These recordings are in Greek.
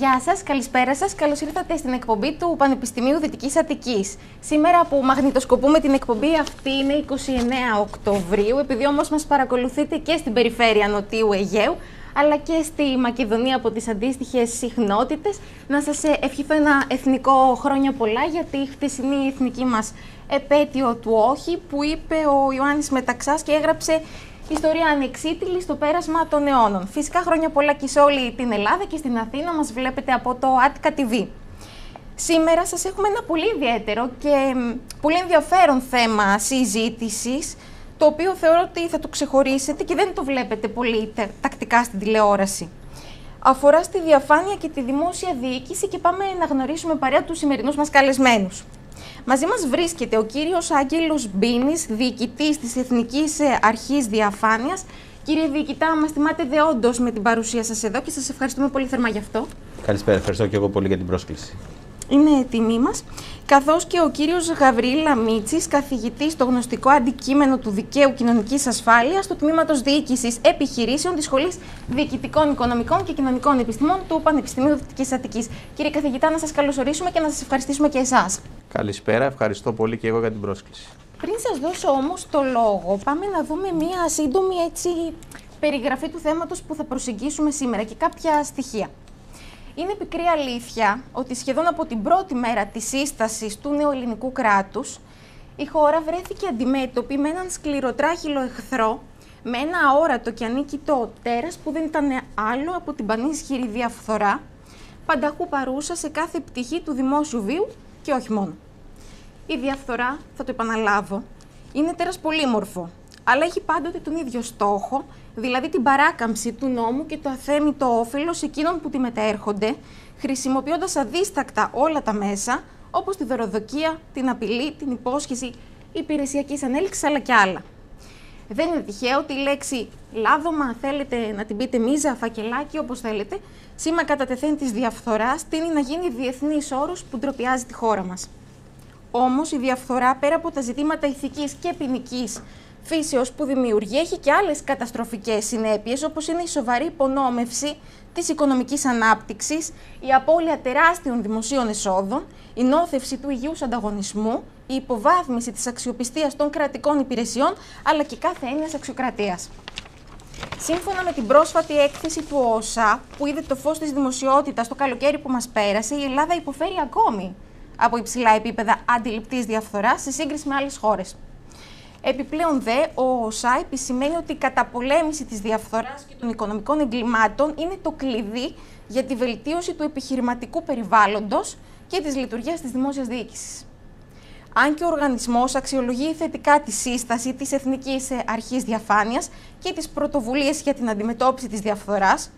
Γεια σας, καλησπέρα σας. Καλώς ήρθατε στην εκπομπή του Πανεπιστημίου Δυτικής Αττικής. Σήμερα που μαγνητοσκοπούμε την εκπομπή αυτή είναι 29 Οκτωβρίου, επειδή όμως μας παρακολουθείτε και στην περιφέρεια Νοτίου Αιγαίου, αλλά και στη Μακεδονία από τις αντίστοιχες συχνότητες. Να σας ευχηθώ ένα εθνικό χρόνια πολλά για τη χτεσινή εθνική μας επέτειο του όχι, που είπε ο Ιωάννης Μεταξάς και έγραψε ιστορία ανεξίτηλη στο πέρασμα των αιώνων. Φυσικά χρόνια πολλά και σε όλη την Ελλάδα και στην Αθήνα μας βλέπετε από το Atka TV. Σήμερα σας έχουμε ένα πολύ ιδιαίτερο και πολύ ενδιαφέρον θέμα συζήτησης, το οποίο θεωρώ ότι θα το ξεχωρίσετε και δεν το βλέπετε πολύ τακτικά στην τηλεόραση. Αφορά στη διαφάνεια και τη δημόσια διοίκηση και πάμε να γνωρίσουμε παρέα τους σημερινούς μας καλεσμένους. Μαζί μας βρίσκεται ο κύριος Άγγελος Μπίνης, διοικητής της Εθνικής Αρχής Διαφάνειας. Κύριε Διοικητά, μας τιμάτε δεόντως με την παρουσία σας εδώ και σας ευχαριστούμε πολύ θερμά γι' αυτό. Καλησπέρα, ευχαριστώ και εγώ πολύ για την πρόσκληση. Είναι τιμή μας. Καθώς και ο κύριος Γαβρίλα Μίτσι, καθηγητής στο γνωστικό αντικείμενο του Δικαίου Κοινωνικής Ασφάλειας του Τμήματος Διοίκησης Επιχειρήσεων της Σχολής Διοικητικών Οικονομικών και Κοινωνικών Επιστημών του Πανεπιστημίου Δυτικής Αττικής. Κύριε καθηγητά, να σας καλωσορίσουμε και να σας ευχαριστήσουμε και εσάς. Καλησπέρα, ευχαριστώ πολύ και εγώ για την πρόσκληση. Πριν σας δώσω όμως το λόγο, πάμε να δούμε μία σύντομη περιγραφή του θέματος που θα προσεγγίσουμε σήμερα και κάποια στοιχεία. Είναι πικρή αλήθεια ότι σχεδόν από την πρώτη μέρα της σύστασης του νεοελληνικού κράτους, η χώρα βρέθηκε αντιμέτωπη με έναν σκληροτράχυλο εχθρό, με ένα αόρατο και ανίκητο τέρας που δεν ήταν άλλο από την πανίσχυρη διαφθορά, πανταχού παρούσα σε κάθε πτυχή του δημόσιου βίου και όχι μόνο. Η διαφθορά, θα το επαναλάβω, είναι τέρας πολύμορφο, αλλά έχει πάντοτε τον ίδιο στόχο, δηλαδή την παράκαμψη του νόμου και το αθέμητο όφελος εκείνων που τη μετέρχονται, χρησιμοποιώντας αδίστακτα όλα τα μέσα, όπως τη δωροδοκία, την απειλή, την υπόσχεση υπηρεσιακής ανέλυξης, αλλά και άλλα. Δεν είναι τυχαίο ότι η λέξη λάδωμα, θέλετε να την πείτε μίζα, φακελάκι, όπως θέλετε, σήμα κατά τεθέν της διαφθοράς, τείνει να γίνει διεθνής όρος που ντροπιάζει τη χώρα μας. Όμως η διαφθορά, πέρα από τα ζητήματα ηθικής και ποινικής φύσεως που δημιουργεί, έχει και άλλες καταστροφικές συνέπειες, όπως είναι η σοβαρή υπονόμευση της οικονομικής ανάπτυξης, η απώλεια τεράστιων δημοσίων εσόδων, η νόθευση του υγιούς ανταγωνισμού, η υποβάθμιση της αξιοπιστίας των κρατικών υπηρεσιών, αλλά και κάθε έννοιας αξιοκρατίας. Σύμφωνα με την πρόσφατη έκθεση του ΩΣΑ, που είδε το φως της δημοσιότητας το καλοκαίρι που μας πέρασε, η Ελλάδα υποφέρει ακόμη από υψηλά επίπεδα αντιληπτής διαφθοράς σε σύγκριση με άλλες χώρες. Επιπλέον δε, ο ΩΣΑ επισημαίνει ότι η καταπολέμηση της διαφθοράς και των οικονομικών εγκλημάτων είναι το κλειδί για τη βελτίωση του επιχειρηματικού περιβάλλοντος και της λειτουργίας της δημόσιας διοίκησης. Αν και ο οργανισμός αξιολογεί θετικά τη σύσταση της Εθνικής Αρχής Διαφάνειας και τις πρωτοβουλίες για την αντιμετώπιση της διαφθοράς,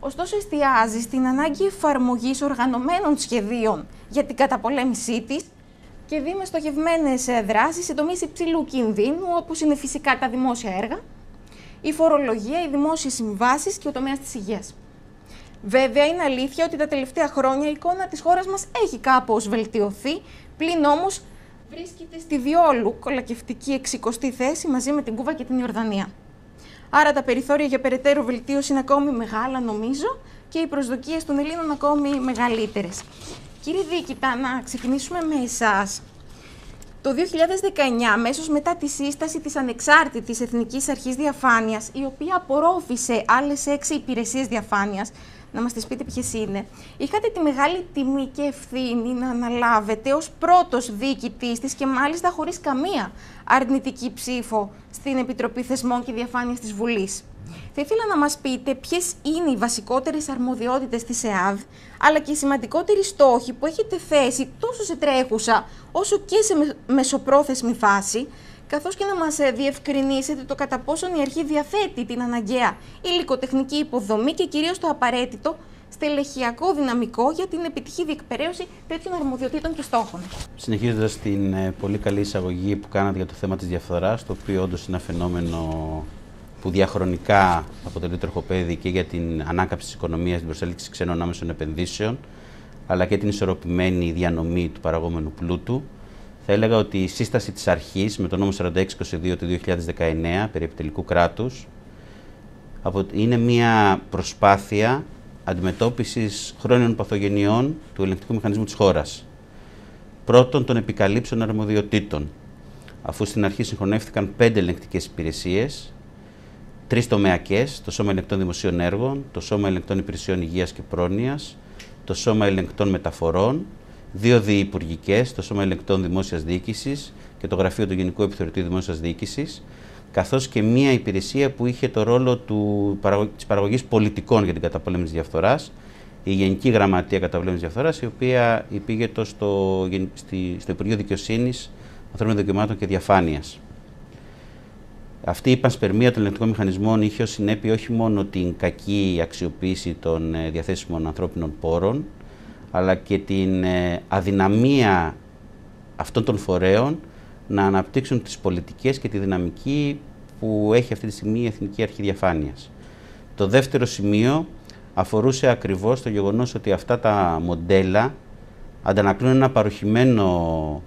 ωστόσο εστιάζει στην ανάγκη εφαρμογής οργανωμένων σχεδίων για την καταπολέμησή της και δει με στοχευμένες δράσεις σε τομείς υψηλού κινδύνου, όπως είναι φυσικά τα δημόσια έργα, η φορολογία, οι δημόσιες συμβάσεις και ο τομέας της υγείας. Βέβαια, είναι αλήθεια ότι τα τελευταία χρόνια η εικόνα της χώρας μας έχει κάπως βελτιωθεί, πλην όμως βρίσκεται στη διόλου κολακευτική 60η θέση μαζί με την Κούβα και την Ιορδανία. Άρα τα περιθώρια για περαιτέρω βελτίωση είναι ακόμη μεγάλα, νομίζω, και οι προσδοκίες των Ελλήνων ακόμη μεγαλύτερες. Κύριε Διοικητά, να ξεκινήσουμε με εσάς. Το 2019, αμέσως μετά τη σύσταση της Ανεξάρτητης Εθνικής Αρχής Διαφάνειας, η οποία απορρόφησε άλλες 6 υπηρεσίες διαφάνειας, να μας τις πείτε ποιες είναι, είχατε τη μεγάλη τιμή και ευθύνη να αναλάβετε ως πρώτος διοικητής της και μάλιστα χωρίς καμία αρνητική ψήφο στην Επιτροπή Θεσμών και Διαφάνειας της Βουλής. Θα ήθελα να μας πείτε ποιες είναι οι βασικότερες αρμοδιότητες της ΕΑΔ, αλλά και οι σημαντικότεροι στόχοι που έχετε θέσει τόσο σε τρέχουσα όσο και σε μεσοπρόθεσμη φάση, καθώς και να μας διευκρινίσετε το κατά πόσον η Αρχή διαθέτει την αναγκαία υλικοτεχνική υποδομή και κυρίως το απαραίτητο στελεχειακό δυναμικό για την επιτυχή διεκπεραίωση τέτοιων αρμοδιοτήτων και στόχων. Συνεχίζοντας την πολύ καλή εισαγωγή που κάνατε για το θέμα της διαφθοράς, το οποίο όντως είναι ένα φαινόμενο που διαχρονικά αποτελεί τροχοπέδι και για την ανάκαμψη της οικονομίας, την προσέλκυση ξένων άμεσων επενδύσεων, αλλά και την ισορροπημένη διανομή του παραγόμενου πλούτου, θα έλεγα ότι η σύσταση της αρχής με το νόμο 4622 του 2019 περί επιτελικού κράτους είναι μια προσπάθεια αντιμετώπισης χρόνιων παθογενειών του ελεγκτικού μηχανισμού της χώρας. Πρώτον, των επικαλύψεων αρμοδιοτήτων, αφού στην αρχή συγχωνεύτηκαν 5 ελεγκτικές υπηρεσίες, 3 τομεακές, το Σώμα Ελεγκτών Δημοσίων Έργων, το Σώμα Ελεγκτών Υπηρεσιών Υγείας και Πρόνοιας, το Σώμα Ελεγκτών Μεταφορών, 2 διυπουργικές, το Σώμα Ελεγκτών Δημόσιας Διοίκησης και το Γραφείο του Γενικού Επιθεωρητή Δημόσιας Διοίκησης, καθώς και μία υπηρεσία που είχε το ρόλο της παραγωγής πολιτικών για την καταπολέμηση διαφθοράς, η Γενική Γραμματεία Καταπολέμησης Διαφθοράς, η οποία υπήγεται στο Υπουργείο Δικαιοσύνης, Ανθρώπινων Δικαιωμάτων και Διαφάνειας. Αυτή η πανσπερμία των ελεγκτικών μηχανισμών είχε ως συνέπεια όχι μόνο την κακή αξιοποίηση των διαθέσιμων ανθρώπινων πόρων, αλλά και την αδυναμία αυτών των φορέων να αναπτύξουν τις πολιτικές και τη δυναμική που έχει αυτή τη στιγμή η Εθνική Αρχή Διαφάνειας. Το δεύτερο σημείο αφορούσε ακριβώς το γεγονός ότι αυτά τα μοντέλα αντανακλούν ένα παροχημένο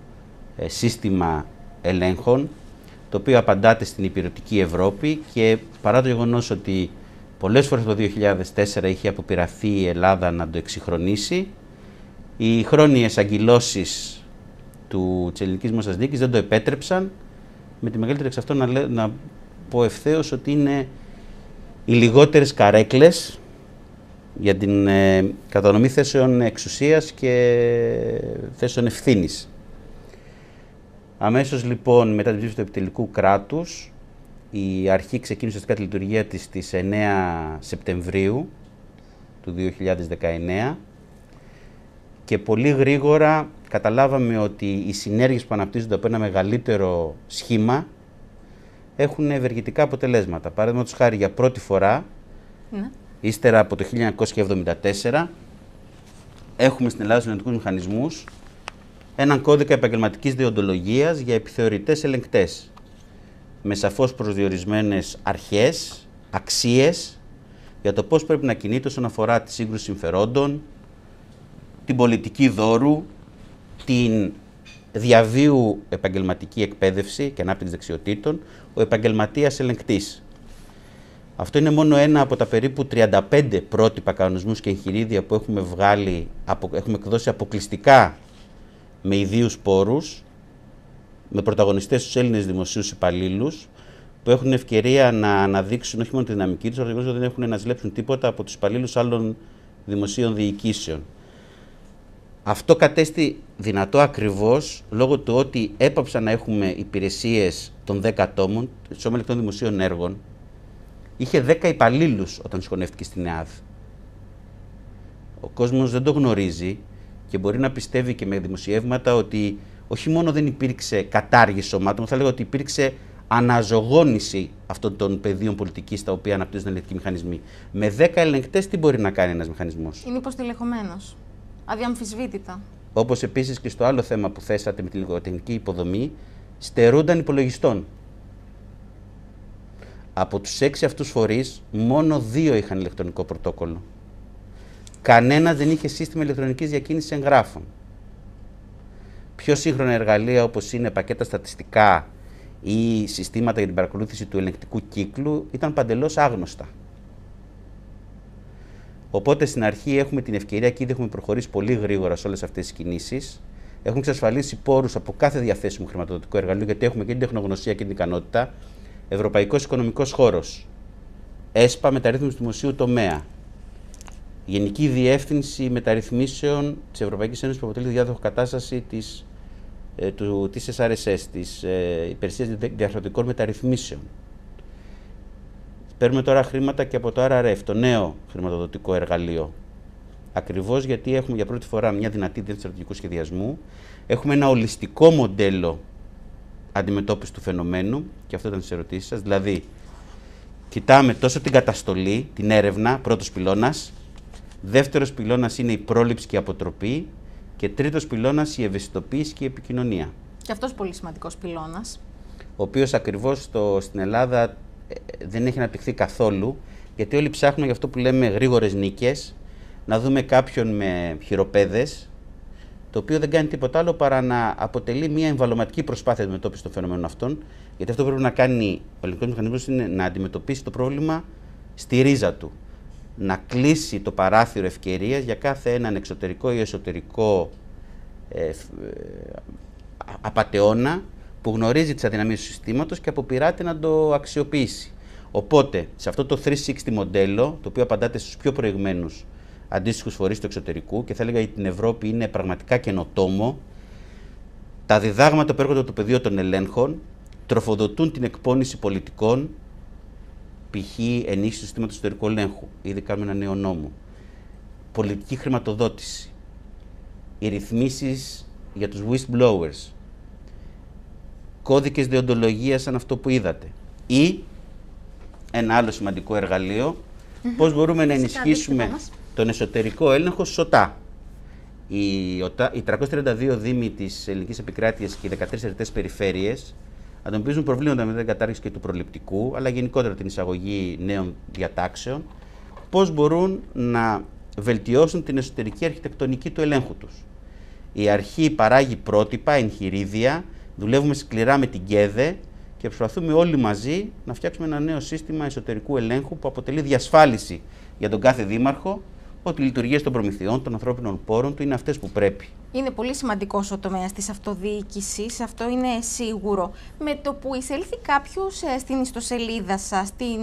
σύστημα ελέγχων, το οποίο απαντάται στην υπηρετική Ευρώπη, και παρά το γεγονός ότι πολλές φορές το 2004 είχε αποπειραθεί η Ελλάδα να το εξυγχρονίσει, οι χρόνιες αγκυλώσεις της ελληνικής δημόσιας διοίκησης δεν το επέτρεψαν, με τη μεγαλύτερη εξ αυτών να πω ευθέως ότι είναι οι λιγότερες καρέκλες για την κατανομή θέσεων εξουσίας και θέσεων ευθύνης. Αμέσως λοιπόν μετά την ψήφιση του επιτελικού κράτους, η αρχή ξεκίνησε τη λειτουργία της στις 9 Σεπτεμβρίου του 2019 και πολύ γρήγορα καταλάβαμε ότι οι συνέργειες που αναπτύσσονται από ένα μεγαλύτερο σχήμα έχουν ευεργετικά αποτελέσματα. Παραδείγματος χάρη, για πρώτη φορά, ύστερα από το 1974, έχουμε στην Ελλάδα στους ελεγκτικούς μηχανισμούς έναν κώδικα επαγγελματικής δεοντολογίας για επιθεωρητές ελεγκτές, με σαφώς προσδιορισμένες αρχές, αξίες, για το πώς πρέπει να κινείται όσον αφορά τη σύγκρουση συμφερόντων, την πολιτική δώρου, την διαβίου επαγγελματική εκπαίδευση και ανάπτυξη δεξιοτήτων, ο επαγγελματίας ελεγκτής. Αυτό είναι μόνο ένα από τα περίπου 35 πρότυπα, κανονισμούς και εγχειρίδια που έχουμε εκδώσει αποκλειστικά με ιδίους πόρους, με πρωταγωνιστές τους Έλληνες δημοσίους υπαλλήλους, που έχουν ευκαιρία να αναδείξουν όχι μόνο τη δυναμική τους, αλλά δεν έχουν να ζηλέψουν τίποτα από τους υπαλλήλους άλλων δημοσίων διοικήσεων. Αυτό κατέστη δυνατό ακριβώς λόγω του ότι έπαψαν να έχουμε υπηρεσίες των 10 ατόμων, το Σώμα Ελεγκτών Δημοσίων Έργων είχε 10 υπαλλήλους όταν συγχωνεύτηκε στην ΕΑΔ. Ο κόσμος δεν το γνωρίζει και μπορεί να πιστεύει και με δημοσιεύματα ότι όχι μόνο δεν υπήρξε κατάργηση σωμάτων, θα λέγω ότι υπήρξε αναζωγόνηση αυτών των πεδίων πολιτικής τα οποία αναπτύσσουν ελεγκτικοί μηχανισμοί. Με 10 ελεγκτές τι μπορεί να κάνει ένας μηχανισμός? Είναι υποστηλεχωμένος, αδιαμφισβήτητα. Όπως επίσης και στο άλλο θέμα που θέσατε με τη λογοτεχνική υποδομή, στερούνταν υπολογιστών. Από τους 6 αυτούς φορείς, μόνο 2 είχαν ηλεκτρονικό πρωτόκολλο. Κανένας δεν είχε σύστημα ηλεκτρονικής διακίνησης εγγράφων. Πιο σύγχρονα εργαλεία όπως είναι πακέτα στατιστικά ή συστήματα για την παρακολούθηση του ελεγκτικού κύκλου ήταν παντελώς άγνωστα. Οπότε στην αρχή έχουμε την ευκαιρία και ήδη έχουμε προχωρήσει πολύ γρήγορα σε όλες αυτές τις κινήσεις. Έχουμε εξασφαλίσει πόρους από κάθε διαθέσιμο χρηματοδοτικό εργαλείο, γιατί έχουμε και την τεχνογνωσία και την ικανότητα. Ευρωπαϊκός Οικονομικός Χώρος, ΕΣΠΑ Μεταρρύθμιση του Δημοσίου Τομέα, Γενική Διεύθυνση Μεταρρυθμίσεων της Ευρωπαϊκής Ένωσης που αποτελεί διάδοχο κατάσταση της SRSS, της Υπηρεσίας Διαρθρωτικών Μεταρρυθμίσεων. Παίρνουμε τώρα χρήματα και από το RRF, το νέο χρηματοδοτικό εργαλείο. Ακριβώς γιατί έχουμε για πρώτη φορά μια δυνατή διεύθυνση στρατηγικού σχεδιασμού, έχουμε ένα ολιστικό μοντέλο αντιμετώπιση του φαινομένου, και αυτό ήταν στις ερωτήσεις σας, δηλαδή κοιτάμε τόσο την καταστολή, την έρευνα, πρώτος πυλώνας, δεύτερος πυλώνας είναι η πρόληψη και η αποτροπή και τρίτος πυλώνας η ευαισθητοποίηση και η επικοινωνία. Και αυτός πολύ σημαντικός πυλώνας. Ο οποίος ακριβώς στην Ελλάδα δεν έχει αναπτυχθεί καθόλου, γιατί όλοι ψάχνουν για αυτό που λέμε γρήγορες νίκες, να δούμε κάποιον με χειροπέδες, το οποίο δεν κάνει τίποτα άλλο παρά να αποτελεί μια εμβαλωματική προσπάθεια αντιμετώπιση των φαινομένων αυτών. Γιατί αυτό που πρέπει να κάνει ο ελεγκτικός μηχανισμός είναι να αντιμετωπίσει το πρόβλημα στη ρίζα του. να κλείσει το παράθυρο ευκαιρίας για κάθε έναν εξωτερικό ή εσωτερικό απατεώνα που γνωρίζει τις αδυναμίες του συστήματος και αποπειράται να το αξιοποιήσει. Οπότε, σε αυτό το 360 μοντέλο, το οποίο απαντάται στους πιο προηγμένους αντίστοιχους φορείς του εξωτερικού και θα έλεγα ότι την Ευρώπη είναι πραγματικά καινοτόμο, τα διδάγματα που έρχονται από το πεδίο των ελέγχων τροφοδοτούν την εκπόνηση πολιτικών, π.χ. ενίσχυση του συστήματος εσωτερικού ελέγχου, ήδη κάνουμε ένα νέο νόμο, πολιτική χρηματοδότηση, οι ρυθμίσεις για τους whistleblowers, κώδικες δεοντολογίας σαν αυτό που είδατε ή ένα άλλο σημαντικό εργαλείο, πώς μπορούμε να ενισχύσουμε τον εσωτερικό έλεγχο σωτά. Οι 332 δήμοι της ελληνικής επικράτειας και οι 13 ερευνητές περιφέρειες αντιμετωπίζουν προβλήματα με την κατάργηση και του προληπτικού, αλλά γενικότερα την εισαγωγή νέων διατάξεων, πώς μπορούν να βελτιώσουν την εσωτερική αρχιτεκτονική του ελέγχου τους. Η αρχή παράγει πρότυπα, εγχειρίδια, δουλεύουμε σκληρά με την ΚΕΔΕ και προσπαθούμε όλοι μαζί να φτιάξουμε ένα νέο σύστημα εσωτερικού ελέγχου που αποτελεί διασφάλιση για τον κάθε δήμαρχο ότι οι λειτουργίες των προμηθειών, των ανθρώπινων πόρων του είναι αυτές που πρέπει. Είναι πολύ σημαντικός ο τομέας της αυτοδιοίκησης, αυτό είναι σίγουρο. Με το που εισέλθει κάποιος στην ιστοσελίδα σας, στην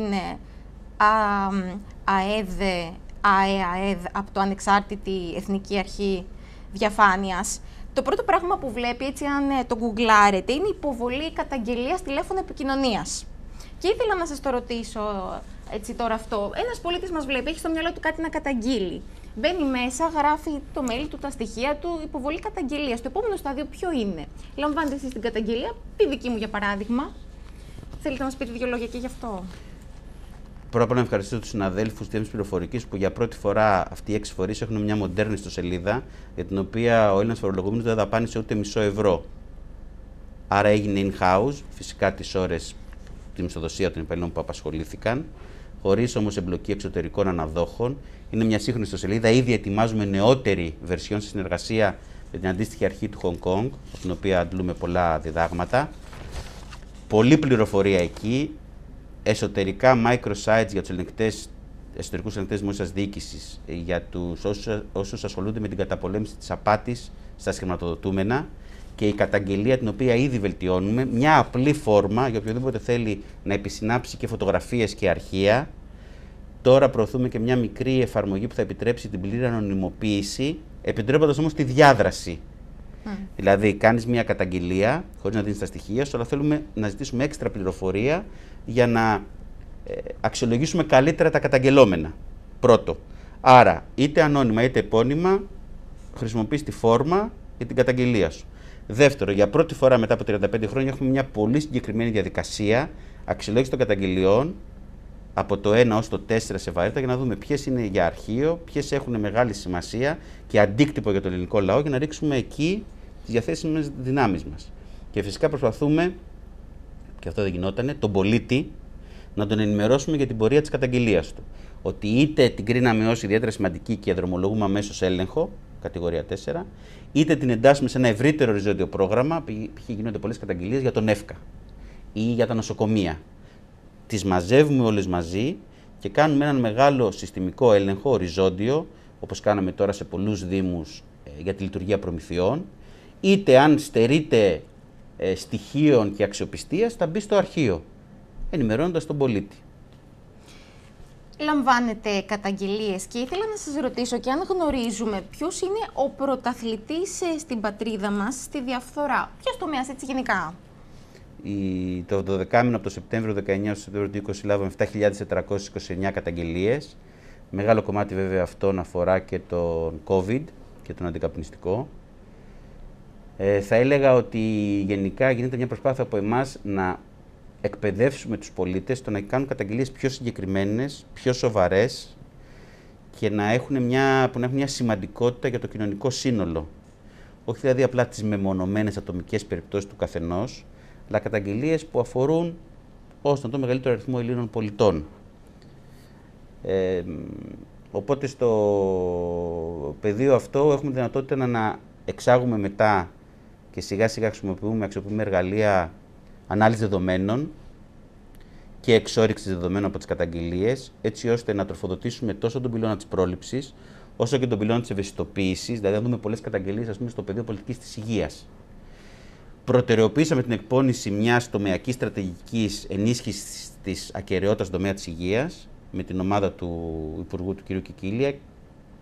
ΑΕΑΔ, από το Ανεξάρτητη Εθνική Αρχή Διαφάνειας, το πρώτο πράγμα που βλέπει, έτσι αν το γκουγκλάρετε, είναι η υποβολή καταγγελίας τηλέφωνο επικοινωνίας. Και ήθελα να σας το ρωτήσω, έτσι τώρα αυτό, ένας πολίτης μας βλέπει, έχει στο μυαλό του κάτι να καταγγείλει. Μπαίνει μέσα, γράφει το mail του, τα στοιχεία του, υποβολή καταγγελίας. Το επόμενο στάδιο ποιο είναι? Λαμβάνετε εσείς την καταγγελία, τη δική μου για παράδειγμα. Θέλετε να μας πείτε δύο λόγια και γι' αυτό? Πρώτα απ' όλα να ευχαριστήσω τους συναδέλφους της πληροφορικής που για πρώτη φορά αυτοί οι 6 φορείς έχουν μια μοντέρνη ιστοσελίδα για την οποία ο Έλληνας φορολογούμενος δεν δαπάνησε ούτε μισό ευρώ. Άρα έγινε in-house, φυσικά τις ώρες, τη μισθοδοσία των υπαλλήλων που απασχολήθηκαν, χωρίς όμως εμπλοκή εξωτερικών αναδόχων. Είναι μια σύγχρονη ιστοσελίδα. Ήδη ετοιμάζουμε νεότερη βερσιόν σε συνεργασία με την αντίστοιχη αρχή του Χονγκ Κονγκ, από την οποία αντλούμε πολλά διδάγματα. Πολλή πληροφορία εκεί. Εσωτερικά microsites για τους ελεγκτές, εσωτερικούς ελεγκτές δημόσιας διοίκησης, για τους όσους ασχολούνται με την καταπολέμηση της απάτης στα χρηματοδοτούμενα και η καταγγελία την οποία ήδη βελτιώνουμε, μια απλή φόρμα για οποιοδήποτε θέλει να επισυνάψει και φωτογραφίες και αρχεία. Τώρα προωθούμε και μια μικρή εφαρμογή που θα επιτρέψει την πλήρη ανωνυμοποίηση, επιτρέποντας όμως τη διάδραση. Δηλαδή, κάνεις μια καταγγελία χωρίς να δίνεις τα στοιχεία σου, αλλά θέλουμε να ζητήσουμε έξτρα πληροφορία για να αξιολογήσουμε καλύτερα τα καταγγελόμενα. Πρώτο. Άρα, είτε ανώνυμα είτε επώνυμα, χρησιμοποιείς τη φόρμα για την καταγγελία σου. Δεύτερο, για πρώτη φορά μετά από 35 χρόνια έχουμε μια πολύ συγκεκριμένη διαδικασία αξιολόγηση των καταγγελιών από το 1 ως το 4 σε βαρύτητα για να δούμε ποιες είναι για αρχείο, ποιες έχουν μεγάλη σημασία και αντίκτυπο για τον ελληνικό λαό για να ρίξουμε εκεί τις διαθέσιμες δυνάμεις μας. Και φυσικά προσπαθούμε, και αυτό δεν γινότανε, τον πολίτη να τον ενημερώσουμε για την πορεία της καταγγελίας του. Ότι είτε την κρίναμε ως ιδιαίτερα σημαντική και δρομολογούμε αμέσως έλεγχο, κατηγορία 4, είτε την εντάσσουμε σε ένα ευρύτερο οριζόντιο πρόγραμμα, π.χ. γίνονται πολλές καταγγελίες για τον ΕΦΚΑ ή για τα νοσοκομεία. Τις μαζεύουμε όλες μαζί και κάνουμε έναν μεγάλο συστημικό έλεγχο οριζόντιο, όπως κάναμε τώρα σε πολλούς δήμους για τη λειτουργία προμηθειών, είτε αν στερείται στοιχείων και αξιοπιστίας, θα μπει στο αρχείο, ενημερώνοντας τον πολίτη. Λαμβάνετε καταγγελίες και ήθελα να σας ρωτήσω και αν γνωρίζουμε ποιος είναι ο πρωταθλητής στην πατρίδα μας στη διαφθορά. Ποιος τομέας έτσι γενικά? Το 12 μήνο από το Σεπτέμβριο 19 έως το Σεπτέμβριο του 20 λάβαμε 7.429 καταγγελίες. Μεγάλο κομμάτι βέβαια αυτόν αφορά και τον COVID και τον αντικαπνιστικό. Θα έλεγα ότι γενικά γίνεται μια προσπάθεια από εμάς να εκπαιδεύσουμε τους πολίτες στο να κάνουν καταγγελίες πιο συγκεκριμένες, πιο σοβαρές και να έχουν μια σημαντικότητα για το κοινωνικό σύνολο. Όχι δηλαδή απλά τις μεμονωμένες ατομικές περιπτώσεις του καθενός, αλλά καταγγελίες που αφορούν όσο το μεγαλύτερο αριθμό Ελλήνων πολιτών. Οπότε στο πεδίο αυτό έχουμε δυνατότητα να εξάγουμε μετά και σιγά σιγά χρησιμοποιούμε εργαλεία ανάλυση δεδομένων και εξόρυξη δεδομένων από τις καταγγελίες, έτσι ώστε να τροφοδοτήσουμε τόσο τον πυλώνα της πρόληψης, όσο και τον πυλώνα της ευαισθητοποίησης. Δηλαδή, αν δούμε πολλές καταγγελίες, ας πούμε, στο πεδίο πολιτικής της υγείας. Προτεραιοποίησαμε την εκπόνηση μιας τομεακής στρατηγικής ενίσχυσης της ακεραιότητας στον τομέα της υγείας, με την ομάδα του Υπουργού του κ. Κικίλια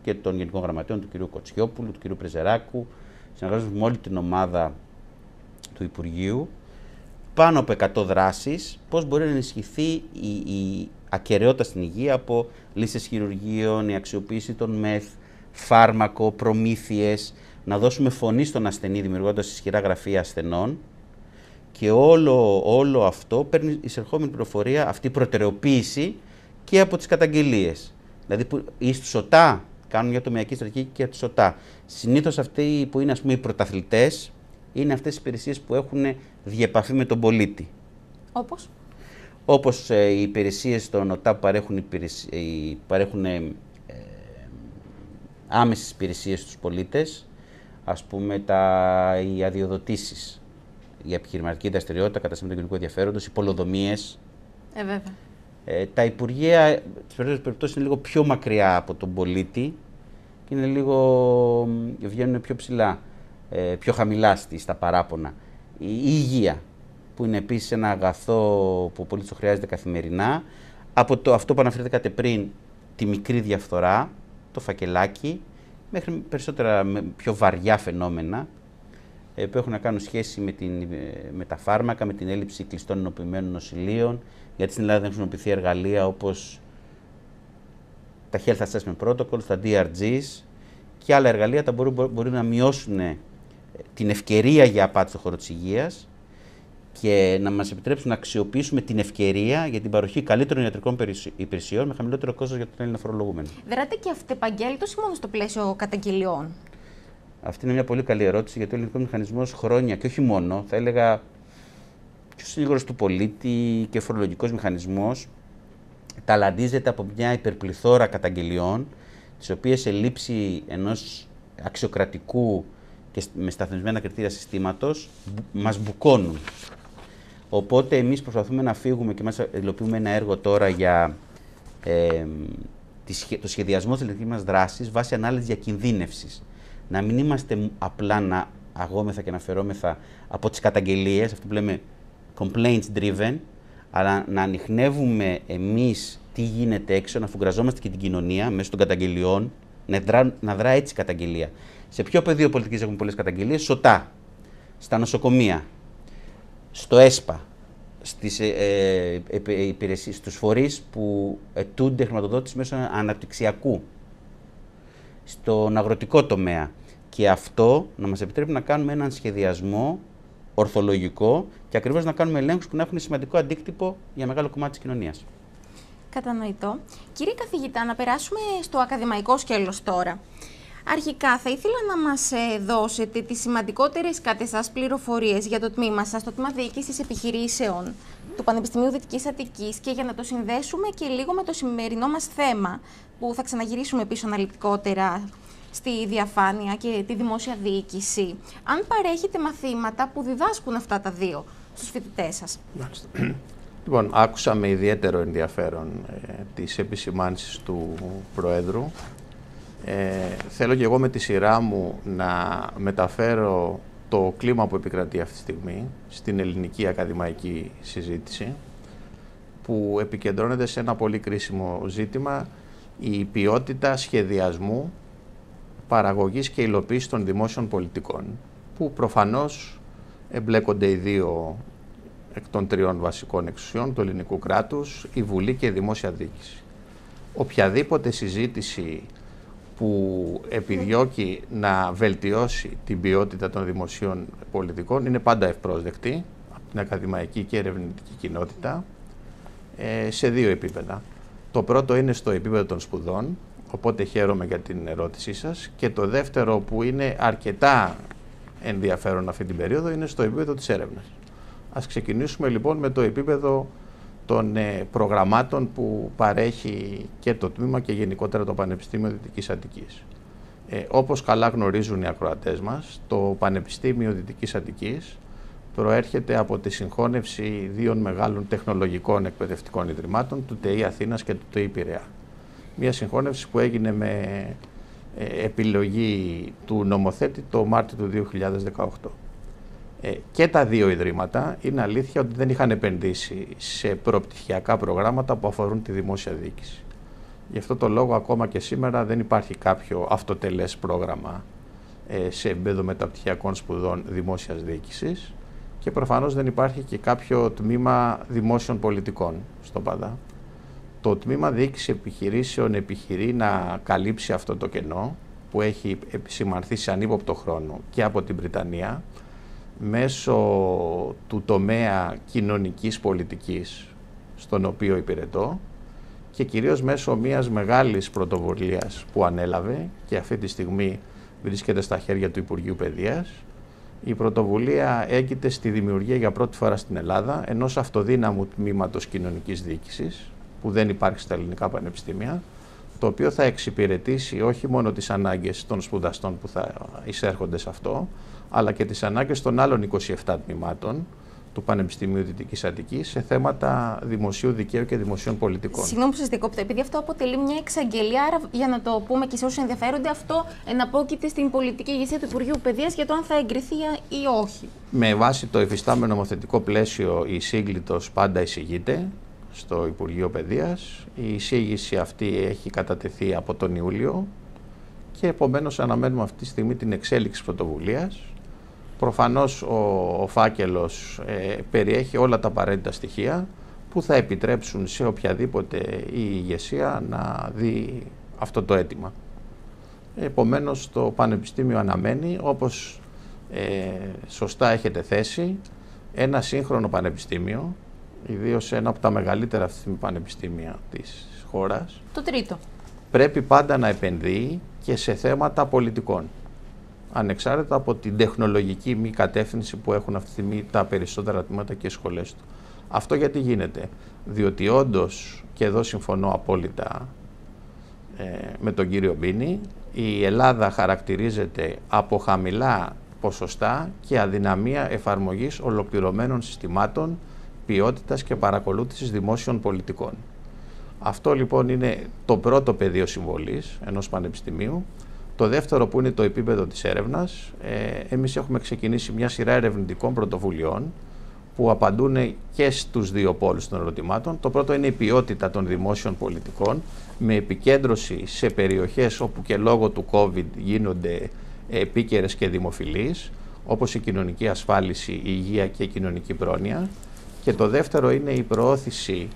και των Γενικών Γραμματέων του κ. Κοτσιόπουλου, του κ. Πρεζεράκου. Συνεργάζομαι με όλη την ομάδα του Υπουργείου. Πάνω από 100 δράσεις, πώς μπορεί να ενισχυθεί η ακεραιότητα στην υγεία από λύσεις χειρουργείων, η αξιοποίηση των μεθ, φάρμακο, προμήθειες, να δώσουμε φωνή στον ασθενή δημιουργώντας ισχυρά γραφεία ασθενών. Και όλο αυτό παίρνει εισερχόμενη πληροφορία, αυτή η προτεραιοποίηση και από τις καταγγελίες. Δηλαδή, ή στους ΩΤΑ, κάνουν μια τομεακή στρατηγική και από τους ΩΤΑ. Συνήθως αυτοί που είναι, ας πούμε, οι πρωταθλητές, είναι αυτές οι υπηρεσίες που έχουν διεπαφή με τον πολίτη. Όπως? Όπως οι υπηρεσίες των ΟΤΑ που παρέχουν άμεσες υπηρεσίες στους πολίτες, ας πούμε οι αδειοδοτήσεις, η επιχειρηματική δραστηριότητα, καταστήματα κοινωνικού ενδιαφέροντος, οι πολεοδομίες. Βέβαια. Τα υπουργεία, στις περισσότερες περιπτώσεις, είναι λίγο πιο μακριά από τον πολίτη και είναι λίγο, βγαίνουν πιο ψηλά. Πιο χαμηλά στα παράπονα. Η υγεία, που είναι επίσης ένα αγαθό που ο πολίτης το χρειάζεται καθημερινά. Από αυτό που αναφέρθηκατε πριν, τη μικρή διαφθορά, το φακελάκι, μέχρι περισσότερα πιο βαριά φαινόμενα που έχουν να κάνουν σχέση με τα φάρμακα, με την έλλειψη κλειστών ενοποιημένων νοσηλείων, γιατί στην Ελλάδα δεν έχουν ενοποιηθεί εργαλεία όπως τα Health Assessment Protocols, τα DRGs και άλλα εργαλεία τα μπορεί να μειώσουν την ευκαιρία για απάτη στον χώρο της υγείας και να μας επιτρέψουν να αξιοποιήσουμε την ευκαιρία για την παροχή καλύτερων ιατρικών υπηρεσιών με χαμηλότερο κόστος για τον Έλληνα φορολογούμενο. Δράτε και αυτεπαγγέλητος ή μόνο στο πλαίσιο καταγγελιών? Αυτή είναι μια πολύ καλή ερώτηση, γιατί ο ελληνικός μηχανισμός χρόνια και όχι μόνο, θα έλεγα και ο συνήγορος του πολίτη και ο φορολογικός μηχανισμός, ταλαντίζεται από μια υπερπληθώρα καταγγελιών, τις οποίες ελλείψη ενός αξιοκρατικού και με σταθμισμένα κριτήρια συστήματος μας μπουκώνουν. Οπότε εμείς προσπαθούμε να φύγουμε και μας υλοποιούμε ένα έργο τώρα για το σχεδιασμό της ελεγκτικής μας δράσης βάσει ανάλυσης διακινδύνευσης. Να μην είμαστε απλά να αγόμεθα και να φερόμεθα από τις καταγγελίες, αυτό που λέμε complaints driven, αλλά να ανιχνεύουμε εμείς τι γίνεται έξω, να φουγκραζόμαστε και την κοινωνία μέσω των καταγγελιών, να δρά έτσι η καταγγελία. Σε ποιο πεδίο πολιτικής έχουμε πολλές καταγγελίες? ΣΟΤΑ, στα νοσοκομεία, στο ΕΣΠΑ, στους φορείς που ετούνται χρηματοδότηση μέσω αναπτυξιακού, στον αγροτικό τομέα. Και αυτό να μας επιτρέπει να κάνουμε έναν σχεδιασμό ορθολογικό και ακριβώς να κάνουμε ελέγχους που να έχουν σημαντικό αντίκτυπο για μεγάλο κομμάτι της κοινωνίας. Κατανοητό. Κύριε καθηγητά, να περάσουμε στο ακαδημαϊκό σκέλος τώρα. Αρχικά, θα ήθελα να μας δώσετε τις σημαντικότερες κατά σας πληροφορίες για το τμήμα σας, το τμήμα διοίκησης επιχειρήσεων του Πανεπιστημίου Δυτικής Αττικής, και για να το συνδέσουμε και λίγο με το σημερινό μας θέμα, που θα ξαναγυρίσουμε πίσω αναλυτικότερα στη διαφάνεια και τη δημόσια διοίκηση. Αν παρέχετε μαθήματα που διδάσκουν αυτά τα δύο στους φοιτητές σας. Λοιπόν, άκουσα με ιδιαίτερο ενδιαφέρον τις επισημάνσεις του Προέδρου. Θέλω και εγώ με τη σειρά μου να μεταφέρω το κλίμα που επικρατεί αυτή τη στιγμή στην ελληνική ακαδημαϊκή συζήτηση, που επικεντρώνεται σε ένα πολύ κρίσιμο ζήτημα, η ποιότητα σχεδιασμού, παραγωγής και υλοποίησης των δημόσιων πολιτικών, που προφανώς εμπλέκονται οι δύο εκ των τριών βασικών εξουσιών του ελληνικού κράτους, η Βουλή και η Δημόσια Διοίκηση. Οποιαδήποτε συζήτηση που επιδιώκει να βελτιώσει την ποιότητα των δημοσίων πολιτικών είναι πάντα ευπρόσδεκτη από την ακαδημαϊκή και ερευνητική κοινότητα σε δύο επίπεδα. Το πρώτο είναι στο επίπεδο των σπουδών, οπότε χαίρομαι για την ερώτησή σας, και το δεύτερο, που είναι αρκετά ενδιαφέρον αυτή την περίοδο, είναι στο επίπεδο της έρευνας. Ας ξεκινήσουμε λοιπόν με το επίπεδο των προγραμμάτων που παρέχει και το τμήμα και γενικότερα το Πανεπιστήμιο Δυτικής Αττικής. Όπως καλά γνωρίζουν οι ακροατές μας, το Πανεπιστήμιο Δυτικής Αττικής προέρχεται από τη συγχώνευση δύο μεγάλων τεχνολογικών εκπαιδευτικών ιδρυμάτων, του ΤΕΙ Αθήνας και του ΤΕΙ Πειραιά. Μια συγχώνευση που έγινε με επιλογή του νομοθέτη το Μάρτιο του 2018. Και τα δύο ιδρύματα είναι αλήθεια ότι δεν είχαν επενδύσει σε προπτυχιακά προγράμματα που αφορούν τη δημόσια διοίκηση. Γι' αυτό το λόγο ακόμα και σήμερα δεν υπάρχει κάποιο αυτοτελές πρόγραμμα σε επίπεδο μεταπτυχιακών σπουδών δημόσιας διοίκησης και προφανώς δεν υπάρχει και κάποιο τμήμα δημόσιων πολιτικών στον ΠΑΔΑ. Το τμήμα διοίκηση επιχειρήσεων επιχειρεί να καλύψει αυτό το κενό που έχει επισημανθεί σε ανύποπτο χρόνο και από την Βρετανία μέσω του τομέα κοινωνικής πολιτικής στον οποίο υπηρετώ και κυρίως μέσω μιας μεγάλης πρωτοβουλίας που ανέλαβε και αυτή τη στιγμή βρίσκεται στα χέρια του Υπουργείου Παιδείας. Η πρωτοβουλία έγκυται στη δημιουργία για πρώτη φορά στην Ελλάδα ενός αυτοδύναμου τμήματος κοινωνικής διοίκησης που δεν υπάρχει στα ελληνικά πανεπιστήμια, το οποίο θα εξυπηρετήσει όχι μόνο τις ανάγκες των σπουδαστών που θα εισέρχονται σε αυτό, αλλά και τις ανάγκες των άλλων 27 τμήματων του Πανεπιστημίου Δυτικής Αττικής σε θέματα δημοσίου δικαίου και δημοσίων πολιτικών. Συγγνώμη που σας διακόπτω, επειδή αυτό αποτελεί μια εξαγγελία, άρα για να το πούμε και σε όσους ενδιαφέρονται, αυτό εναπόκειται στην πολιτική ηγεσία του Υπουργείου Παιδείας για το αν θα εγκριθεί ή όχι. Με βάση το υφιστάμενο νομοθετικό πλαίσιο, η σύγκλιτος πάντα εισηγείται στο Υπουργείο Παιδείας. Η εισήγηση αυτή έχει κατατεθεί από τον Ιούλιο και επομένως αναμένουμε αυτή τη στιγμή την εξέλιξη πρωτοβουλίας. Προφανώς ο φάκελος περιέχει όλα τα απαραίτητα στοιχεία που θα επιτρέψουν σε οποιαδήποτε η ηγεσία να δει αυτό το αίτημα. Επομένως το Πανεπιστήμιο αναμένει, όπως σωστά έχετε θέσει, ένα σύγχρονο πανεπιστήμιο, ιδίως ένα από τα μεγαλύτερα αυτή τη στιγμή πανεπιστήμια της χώρας. Το τρίτο. Πρέπει πάντα να επενδύει και σε θέματα πολιτικών, ανεξάρτητα από την τεχνολογική μη κατεύθυνση που έχουν αυτή τη στιγμή τα περισσότερα τμήματα και οι σχολές του. Αυτό γιατί γίνεται? Διότι όντως, και εδώ συμφωνώ απόλυτα με τον κύριο Μπίνη, η Ελλάδα χαρακτηρίζεται από χαμηλά ποσοστά και αδυναμία εφαρμογής ολοκληρωμένων συστημάτων ποιότητας και παρακολούθησης δημόσιων πολιτικών. Αυτό λοιπόν είναι το πρώτο πεδίο συμβολής ενός πανεπιστημίου. Το δεύτερο που είναι το επίπεδο της έρευνας, εμείς έχουμε ξεκινήσει μια σειρά ερευνητικών πρωτοβουλειών που απαντούν και στους δύο πόλους των ερωτημάτων. Το πρώτο είναι η ποιότητα των δημόσιων πολιτικών με επικέντρωση σε περιοχές όπου και λόγω του COVID γίνονται επίκαιρες και δημοφιλείς, όπως η κοινωνική ασφάλιση, η υγεία και η κοινωνική πρόνοια. Και το δεύτερο είναι η προώθηση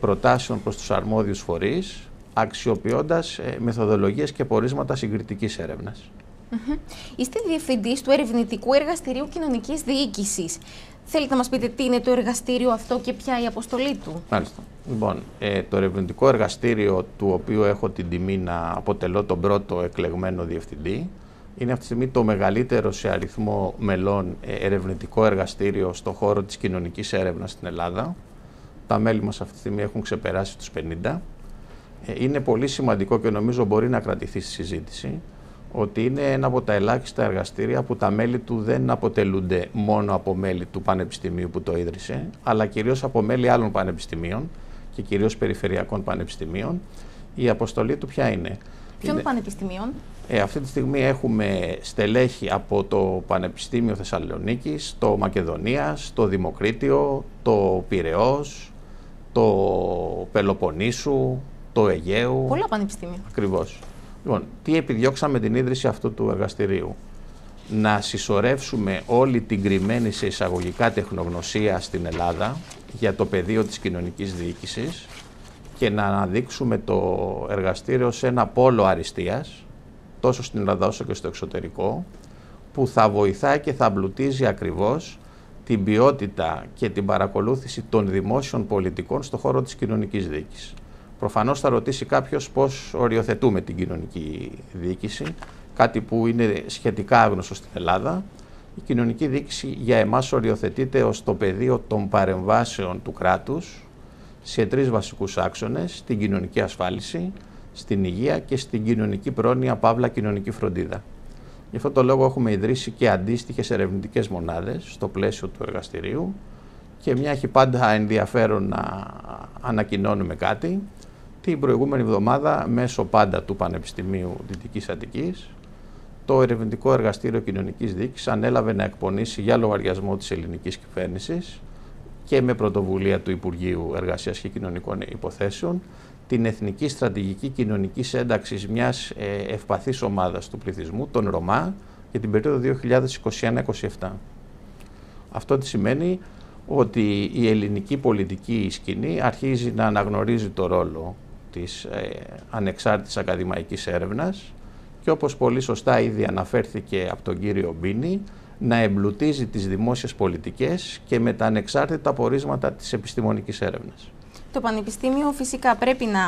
προτάσεων προς τους αρμόδιους φορείς, αξιοποιώντας μεθοδολογίες και πορίσματα συγκριτικής έρευνας. Είστε διευθυντής του Ερευνητικού Εργαστηρίου Κοινωνικής Διοίκησης. Θέλετε να μας πείτε τι είναι το εργαστήριο αυτό και ποια η αποστολή του? Μάλιστα. Λοιπόν, το Ερευνητικό Εργαστήριο, του οποίου έχω την τιμή να αποτελώ τον πρώτο εκλεγμένο διευθυντή, είναι αυτή τη στιγμή το μεγαλύτερο σε αριθμό μελών ερευνητικό εργαστήριο στον χώρο της κοινωνικής έρευνας στην Ελλάδα. Τα μέλη μας αυτή τη στιγμή έχουν ξεπεράσει τους 50. Είναι πολύ σημαντικό και νομίζω μπορεί να κρατηθεί στη συζήτηση ότι είναι ένα από τα ελάχιστα εργαστήρια που τα μέλη του δεν αποτελούνται μόνο από μέλη του πανεπιστημίου που το ίδρυσε, αλλά κυρίως από μέλη άλλων πανεπιστημίων και κυρίως περιφερειακών πανεπιστημίων. Η αποστολή του ποια είναι? Ποιων πανεπιστημίων? Αυτή τη στιγμή έχουμε στελέχη από το Πανεπιστήμιο Θεσσαλονίκης, το Μακεδονίας, το Δημοκρίτειο, το Πειραιώς, το Πελοποννήσου, το Αιγαίου. Πολλά πανεπιστήμια. Ακριβώς. Λοιπόν, τι επιδιώξαμε την ίδρυση αυτού του εργαστηρίου? Να συσσωρεύσουμε όλη την κρυμμένη σε εισαγωγικά τεχνογνωσία στην Ελλάδα για το πεδίο της κοινωνικής διοίκησης και να αναδείξουμε το εργαστήριο σε ένα πόλο αριστείας, τόσο στην Ελλάδα όσο και στο εξωτερικό, που θα βοηθάει και θα εμπλουτίζει ακριβώς την ποιότητα και την παρακολούθηση των δημόσιων πολιτικών στον χώρο της κοινωνικής διοίκησης. Προφανώς θα ρωτήσει κάποιος πώς οριοθετούμε την κοινωνική διοίκηση, κάτι που είναι σχετικά άγνωστο στην Ελλάδα. Η κοινωνική διοίκηση για εμάς οριοθετείται ως το πεδίο των παρεμβάσεων του κράτους σε τρεις βασικούς άξονες, την κοινωνική ασφάλιση, στην υγεία και στην κοινωνική πρόνοια, παύλα κοινωνική φροντίδα. Γι' αυτό το λόγο έχουμε ιδρύσει και αντίστοιχες ερευνητικές μονάδες στο πλαίσιο του εργαστηρίου και μια έχει πάντα ενδιαφέρον να ανακοινώνουμε κάτι. Την προηγούμενη εβδομάδα, μέσω πάντα του Πανεπιστημίου Δυτικής Αττικής, το Ερευνητικό Εργαστήριο Κοινωνικής Διοίκησης ανέλαβε να εκπονήσει για λογαριασμό της ελληνικής κυβέρνησης και με πρωτοβουλία του Υπουργείου Εργασίας και Κοινωνικών Υποθέσεων την Εθνική Στρατηγική Κοινωνικής Ένταξης μιας ευπαθής ομάδας του πληθυσμού, των Ρωμά, για την περίοδο 2021-2027. Αυτό τι σημαίνει? Ότι η ελληνική πολιτική σκηνή αρχίζει να αναγνωρίζει το ρόλο της ανεξάρτητης ακαδημαϊκής έρευνας και, όπως πολύ σωστά ήδη αναφέρθηκε από τον κύριο Μπίνη, να εμπλουτίζει τις δημόσιες πολιτικές και με τα ανεξάρτητα πορίσματα της επιστημονικής έρευνας. Το Πανεπιστήμιο φυσικά πρέπει να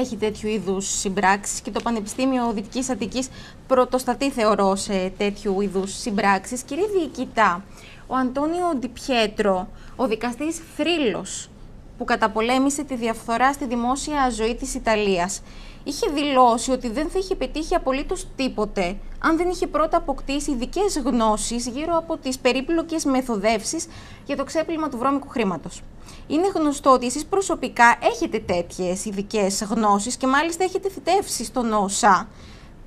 έχει τέτοιου είδους συμπράξεις και το Πανεπιστήμιο Δυτικής Αττικής πρωτοστατεί, θεωρώ, σε τέτοιου είδους συμπράξεις. Κύριε Διοικητά, ο Αντώνιο Ντιπιέτρο, ο δικαστής θρύλος που καταπολέμησε τη διαφθορά στη δημόσια ζωή της Ιταλίας, είχε δηλώσει ότι δεν θα είχε πετύχει απολύτως τίποτε αν δεν είχε πρώτα αποκτήσει ειδικές γνώσεις γύρω από τις περίπλοκες μεθοδεύσεις για το ξέπλυμα του βρώμικου χρήματος. Είναι γνωστό ότι εσείς προσωπικά έχετε τέτοιες ειδικές γνώσεις και μάλιστα έχετε θητεύσει στον ΩΣΑ.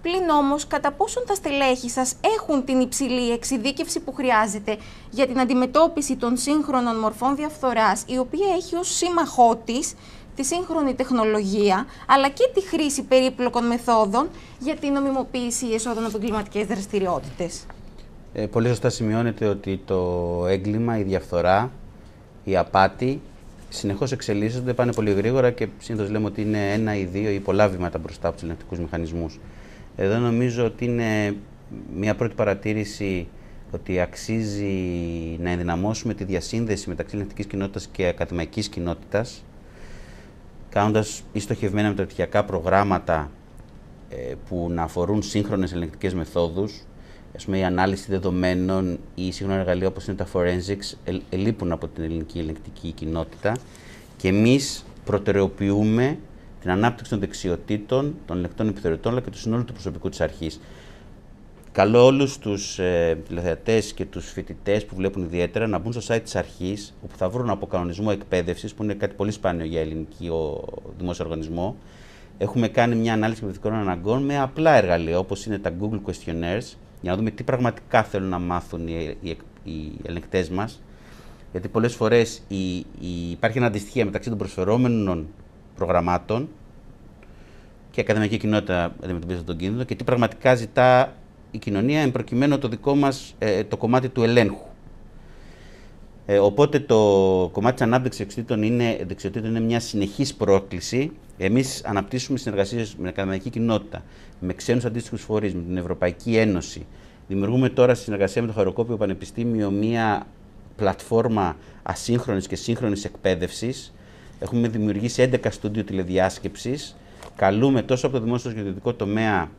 Πλην όμως, κατά πόσον τα στελέχη σας έχουν την υψηλή εξειδίκευση που χρειάζεται για την αντιμετώπιση των σύγχρονων μορφών διαφθοράς, η οποία έχει ως σύμμαχό της τη σύγχρονη τεχνολογία, αλλά και τη χρήση περίπλοκων μεθόδων για την νομιμοποίηση εσόδων από εγκληματικές δραστηριότητες? Πολύ σωστά σημειώνεται ότι το έγκλημα, η διαφθορά, η απάτη συνεχώς εξελίσσονται, πάνε πολύ γρήγορα και συνήθως λέμε ότι είναι ένα ή δύο ή πολλά βήματα μπροστά από τους ελεγκτικούς μηχανισμούς. Εδώ νομίζω ότι είναι μια πρώτη παρατήρηση ότι αξίζει να ενδυναμώσουμε τη διασύνδεση μεταξύ ελεγκτικής κοινότητας και ακαδημαϊκής κοινότητας, κάνοντας ή στοχευμένα μεταπτυχιακά προγράμματα που να αφορούν σύγχρονες ελεγκτικές μεθόδους. Ας πούμε, η ανάλυση δεδομένων ή σύγχρονα εργαλεία όπως είναι τα forensics ελείπουν από την ελληνική ελεγκτική κοινότητα και εμείς προτεραιοποιούμε την ανάπτυξη των δεξιοτήτων, των ελεγκτών επιθεωρητών αλλά και του συνόλου του προσωπικού της αρχής. Καλώ όλους τους τηλεθεατές και τους φοιτητές που βλέπουν ιδιαίτερα να μπουν στο site της αρχής, όπου θα βρουν από κανονισμό εκπαίδευσης, που είναι κάτι πολύ σπάνιο για ελληνικό δημόσιο οργανισμό. Έχουμε κάνει μια ανάλυση εκπαιδευτικών αναγκών με απλά εργαλεία, όπως είναι τα Google Questionnaires, για να δούμε τι πραγματικά θέλουν να μάθουν οι ελεγκτές μας. Γιατί πολλές φορές υπάρχει ένα αντιστοιχεία μεταξύ των προσφερόμενων προγραμμάτων και η ακαδημαϊκή κοινότητα αντιμετωπίζει τον κίνδυνο και τι πραγματικά ζητά η κοινωνία, εμπροκειμένου το δικό μας το κομμάτι του ελέγχου. Οπότε το κομμάτι της ανάπτυξης δεξιοτήτων είναι μια συνεχής πρόκληση. Εμείς αναπτύσσουμε συνεργασίες με την ακαδημαϊκή κοινότητα, με ξένους αντίστοιχους φορείς, με την Ευρωπαϊκή Ένωση. Δημιουργούμε τώρα στη συνεργασία με το Χαροκόπιο Πανεπιστήμιο μια πλατφόρμα ασύγχρονης και σύγχρονης εκπαίδευσης. Έχουμε δημιουργήσει 11 στούντιο τηλεδιάσκεψης. Καλούμε τόσο από το δημόσιο και το ιδιωτικό τομέα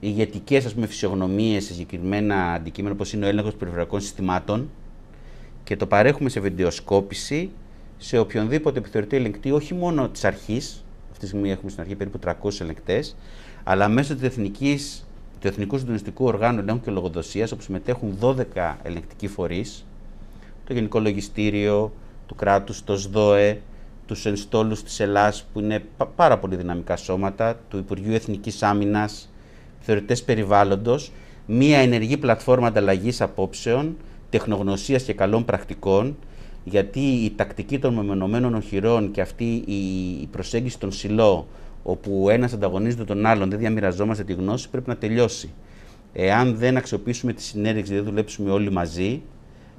ηγετικές, ας πούμε, φυσιογνωμίες σε συγκεκριμένα αντικείμενα, όπως είναι ο έλεγχος περιφερειακών συστημάτων, και το παρέχουμε σε βιντεοσκόπηση σε οποιονδήποτε επιθεωρητή ελεγκτή, όχι μόνο της αρχής. Αυτή τη στιγμή έχουμε στην αρχή περίπου 300 ελεγκτές, αλλά μέσω του Εθνικού Συντονιστικού Οργάνου Ελέγχου και Λογοδοσίας, όπου συμμετέχουν 12 ελεγκτικοί φορείς, το Γενικό Λογιστήριο του κράτους, το ΣΔΟΕ, τους ενστόλους της Ελλάς, που είναι πάρα πολύ δυναμικά σώματα, του Υπουργείου Εθνικής Άμυνας, θεωρητές περιβάλλοντος, μία ενεργή πλατφόρμα ανταλλαγής απόψεων, τεχνογνωσίας και καλών πρακτικών, γιατί η τακτική των μεμονωμένων οχυρών και αυτή η προσέγγιση των σιλό, όπου ένας ανταγωνίζεται τον άλλον, δεν διαμοιραζόμαστε τη γνώση, πρέπει να τελειώσει. Εάν δεν αξιοποιήσουμε τη συνέντευξη, δεν δουλέψουμε όλοι μαζί,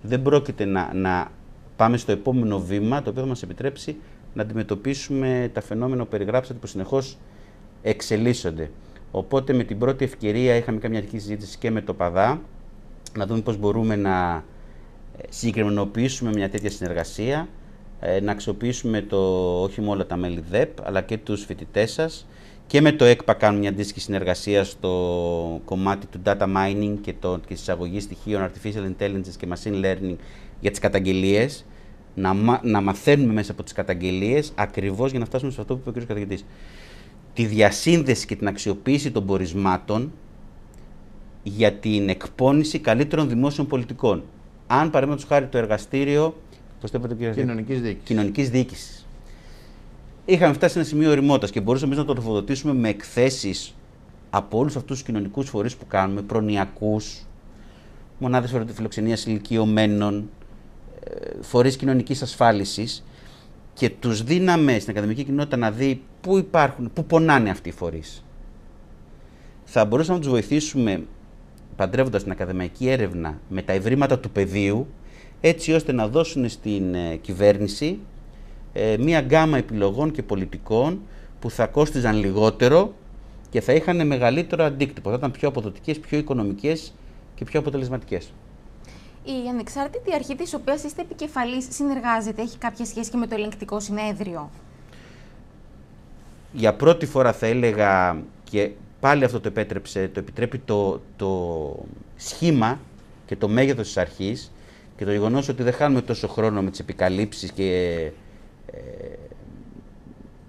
δεν πρόκειται να πάμε στο επόμενο βήμα, το οποίο θα μας επιτρέψει να αντιμετωπίσουμε τα φαινόμενα που περιγράψατε, που συνεχώς εξελίσσονται. Οπότε με την πρώτη ευκαιρία είχαμε καμιά αρχική συζήτηση και με το ΠΑΔΑ, να δούμε πώς μπορούμε να συγκεκριμενοποιήσουμε μια τέτοια συνεργασία, να αξιοποιήσουμε όχι μόνο όλα τα μέλη ΔΕΠ, αλλά και τους φοιτητές σας, και με το ΕΚΠΑ κάνουμε μια αντίστοιχη συνεργασία στο κομμάτι του data mining και της εισαγωγής στοιχείων artificial intelligence και machine learning για τις καταγγελίες, να μαθαίνουμε μέσα από τις καταγγελίες ακριβώς για να φτάσουμε σε αυτό που είπε ο κ. Καθηγητής. τη διασύνδεση και την αξιοποίηση των πορισμάτων για την εκπόνηση καλύτερων δημόσιων πολιτικών. Αν παραδείγματος χάρη το εργαστήριο κοινωνικής διοίκησης. Είχαμε φτάσει σε ένα σημείο ωριμότητας και μπορούσαμε εμείς να το τροφοδοτήσουμε με εκθέσεις από όλους αυτούς τους κοινωνικούς φορείς που κάνουμε, προνοιακούς, μονάδες φιλοξενίας ηλικιωμένων, φορείς κοινωνικής ασφάλισης, και τους δίναμε στην ακαδημαϊκή κοινότητα να δει πού υπάρχουν, πού πονάνε αυτοί οι φορείς. Θα μπορούσαμε να τους βοηθήσουμε, παντρεύοντας την ακαδημαϊκή έρευνα με τα ευρήματα του πεδίου, έτσι ώστε να δώσουν στην κυβέρνηση μία γκάμα επιλογών και πολιτικών που θα κόστιζαν λιγότερο και θα είχαν μεγαλύτερο αντίκτυπο, θα ήταν πιο αποδοτικές, πιο οικονομικές και πιο αποτελεσματικές. Η ανεξάρτητη αρχή της οποίας είστε επικεφαλής συνεργάζεται, έχει κάποια σχέση και με το Ελεγκτικό Συνέδριο? Για πρώτη φορά θα έλεγα, και πάλι αυτό το επέτρεψε, το επιτρέπει το σχήμα και το μέγεθος της αρχής και το γεγονός ότι δεν χάνουμε τόσο χρόνο με τις επικαλύψεις και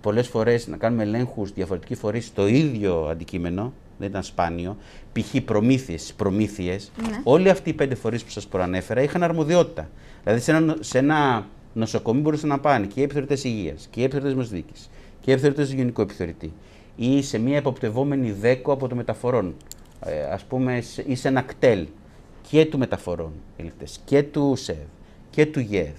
πολλές φορές να κάνουμε ελέγχους διαφορετικοί φορείς στο ίδιο αντικείμενο. Δεν ήταν σπάνιο. Π.χ. προμήθειες. Ναι. Όλοι αυτοί οι 5 φορείς που σας προανέφερα είχαν αρμοδιότητα. Δηλαδή, σε ένα νοσοκομείο μπορούσαν να πάνε και οι επιθεωρητές υγείας, και οι επιθεωρητές δημοσιοδίκης, και οι επιθεωρητές του γενικού επιθεωρητή, ή σε μια εποπτευόμενη δέκο από το μεταφορών, ας πούμε, ή σε ένα κτέλ και του μεταφορών, και του ΣΕΒ και του ΓΕΔ.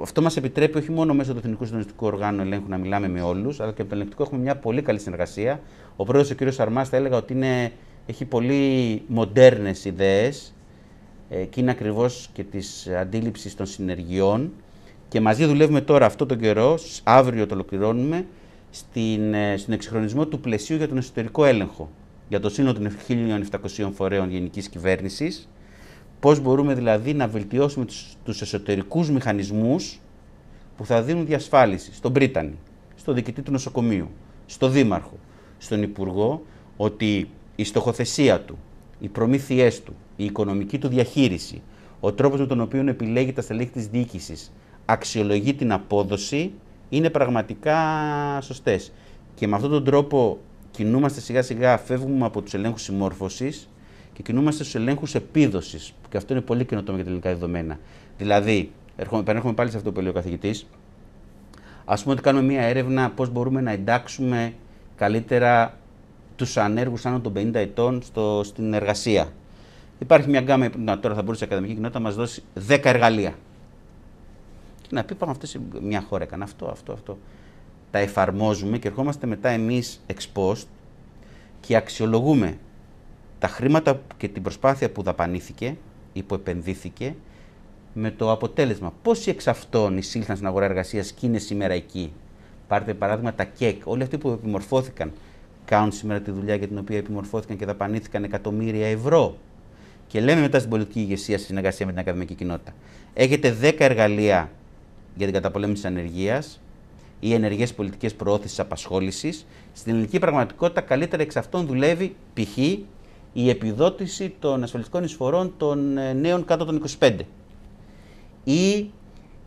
Αυτό μας επιτρέπει όχι μόνο μέσω του Εθνικού Συντονιστικού Οργάνου Ελέγχου να μιλάμε με όλους, αλλά και από το ελεγκτικό έχουμε μια πολύ καλή συνεργασία. Ο πρόεδρος, ο κύριος Αρμάς, θα έλεγα ότι έχει πολύ μοντέρνες ιδέες και είναι ακριβώς και της αντίληψης των συνεργειών. Και μαζί δουλεύουμε τώρα αυτόν τον καιρό, αύριο το ολοκληρώνουμε, στον εξυγχρονισμό του πλαισίου για τον εσωτερικό έλεγχο, για το σύνολο των 1.700 φορέων γενικής κυβέρνησης. Πώς μπορούμε δηλαδή να βελτιώσουμε τους εσωτερικούς μηχανισμούς που θα δίνουν διασφάλιση στον πρίτανη, στον διοικητή του νοσοκομείου, στον δήμαρχο, στον υπουργό, ότι η στοχοθεσία του, οι προμήθειές του, η οικονομική του διαχείριση, ο τρόπος με τον οποίο επιλέγει τα στελέχη της διοίκησης, αξιολογεί την απόδοση, είναι πραγματικά σωστές. Και με αυτόν τον τρόπο κινούμαστε σιγά σιγά, φεύγουμε από τους ελέγχους συμμόρφωσης και κινούμαστε στους ελέγχους επίδοσης, που και αυτό είναι πολύ καινοτόμο για τα ελληνικά δεδομένα. Δηλαδή, επανέρχομαι πάλι σε αυτό που λέει ο καθηγητής, ας πούμε ότι κάνουμε μία έρευνα πώς μπορούμε να εντάξουμε καλύτερα τους ανέργους άνω των 50 ετών στην εργασία. Υπάρχει μία γκάμα, τώρα θα μπορούσε η ακαδημαϊκή κοινότητα να μας δώσει 10 εργαλεία. Και να πει, πάμε, αυτές μια χώρα έκανε αυτό. Τα εφαρμόζουμε και ερχόμαστε μετά εμείς ex post και αξιολογούμε τα χρήματα και την προσπάθεια που δαπανήθηκε ή που επενδύθηκε με το αποτέλεσμα. Πόσοι εξ αυτών εισήλθαν στην αγορά εργασίας και είναι σήμερα εκεί? Πάρτε παράδειγμα τα ΚΕΚ. Όλοι αυτοί που επιμορφώθηκαν κάνουν σήμερα τη δουλειά για την οποία επιμορφώθηκαν και δαπανήθηκαν εκατομμύρια ευρώ. Και λέμε μετά στην πολιτική ηγεσία, στη συνεργασία με την ακαδημαϊκή κοινότητα, έχετε 10 εργαλεία για την καταπολέμηση της ανεργίας ή ενεργές πολιτικές προώθησης απασχόλησης. Στην ελληνική πραγματικότητα, καλύτερα εξ αυτών δουλεύει π.χ. η επιδότηση των ασφαλιστικών εισφορών των νέων κάτω των 25 ή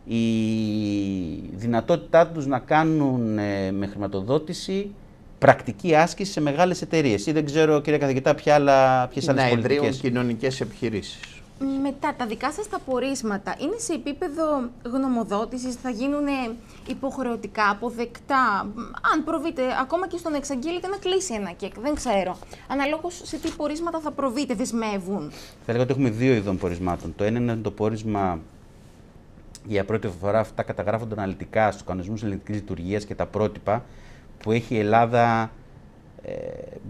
η δυνατότητά τους να κάνουν με χρηματοδότηση πρακτική άσκηση σε μεγάλες εταιρείες ή δεν ξέρω, κυρία καθηγητά, ποιες άλλες πολιτικές. Να ιδρύουν κοινωνικές επιχειρήσεις. Μετά, τα δικά σας τα πορίσματα είναι σε επίπεδο γνωμοδότησης, θα γίνουν υποχρεωτικά, αποδεκτά? Αν προβείτε ακόμα και στον εξαγγείλη και να κλείσει ένα ΚΕΚ, δεν ξέρω. Αναλόγως σε τι πορίσματα θα προβείτε, δεσμεύουν? Θα λέγω ότι έχουμε 2 ειδών πορισμάτων. Το ένα είναι το πόρισμα, για πρώτη φορά αυτά καταγράφονται αναλυτικά στους κανονισμούς ελεγκτικής λειτουργίας και τα πρότυπα που έχει η Ελλάδα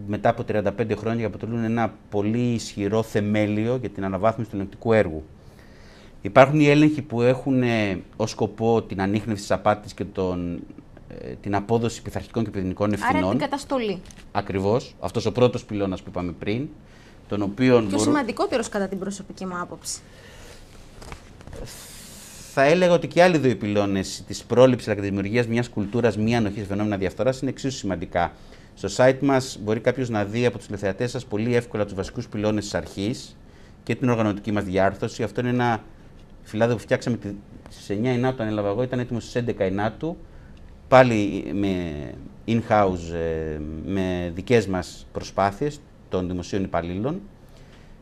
μετά από 35 χρόνια και αποτελούν ένα πολύ ισχυρό θεμέλιο για την αναβάθμιση του ελεγκτικού έργου. Υπάρχουν οι έλεγχοι που έχουν ως σκοπό την ανίχνευση της απάτης και την απόδοση πειθαρχικών και ποινικών ευθυνών. Άρα την καταστολή. Ακριβώς. Αυτός ο πρώτος πυλώνας που είπαμε πριν. Τον οποίο και ο σημαντικότερος κατά την προσωπική μου άποψη. Θα έλεγα ότι και άλλοι 2 πυλώνες της πρόληψης αλλά και της δημιουργίας μιας κουλτούρας μη ανοχής φαινόμενα διαφθοράς είναι εξίσου σημαντικά. Στο site μας μπορεί κάποιος να δει από τους τηλεθεατές σας πολύ εύκολα τους βασικούς πυλώνες της αρχής και την οργανωτική μας διάρθρωση. Αυτό είναι ένα φυλάδιο που φτιάξαμε στις 9 Ινάτου, αν έλαβα εγώ, ήταν έτοιμο στις 11 Ινάτου. πάλι με in-house, με δικές μας προσπάθειες των δημοσίων υπαλλήλων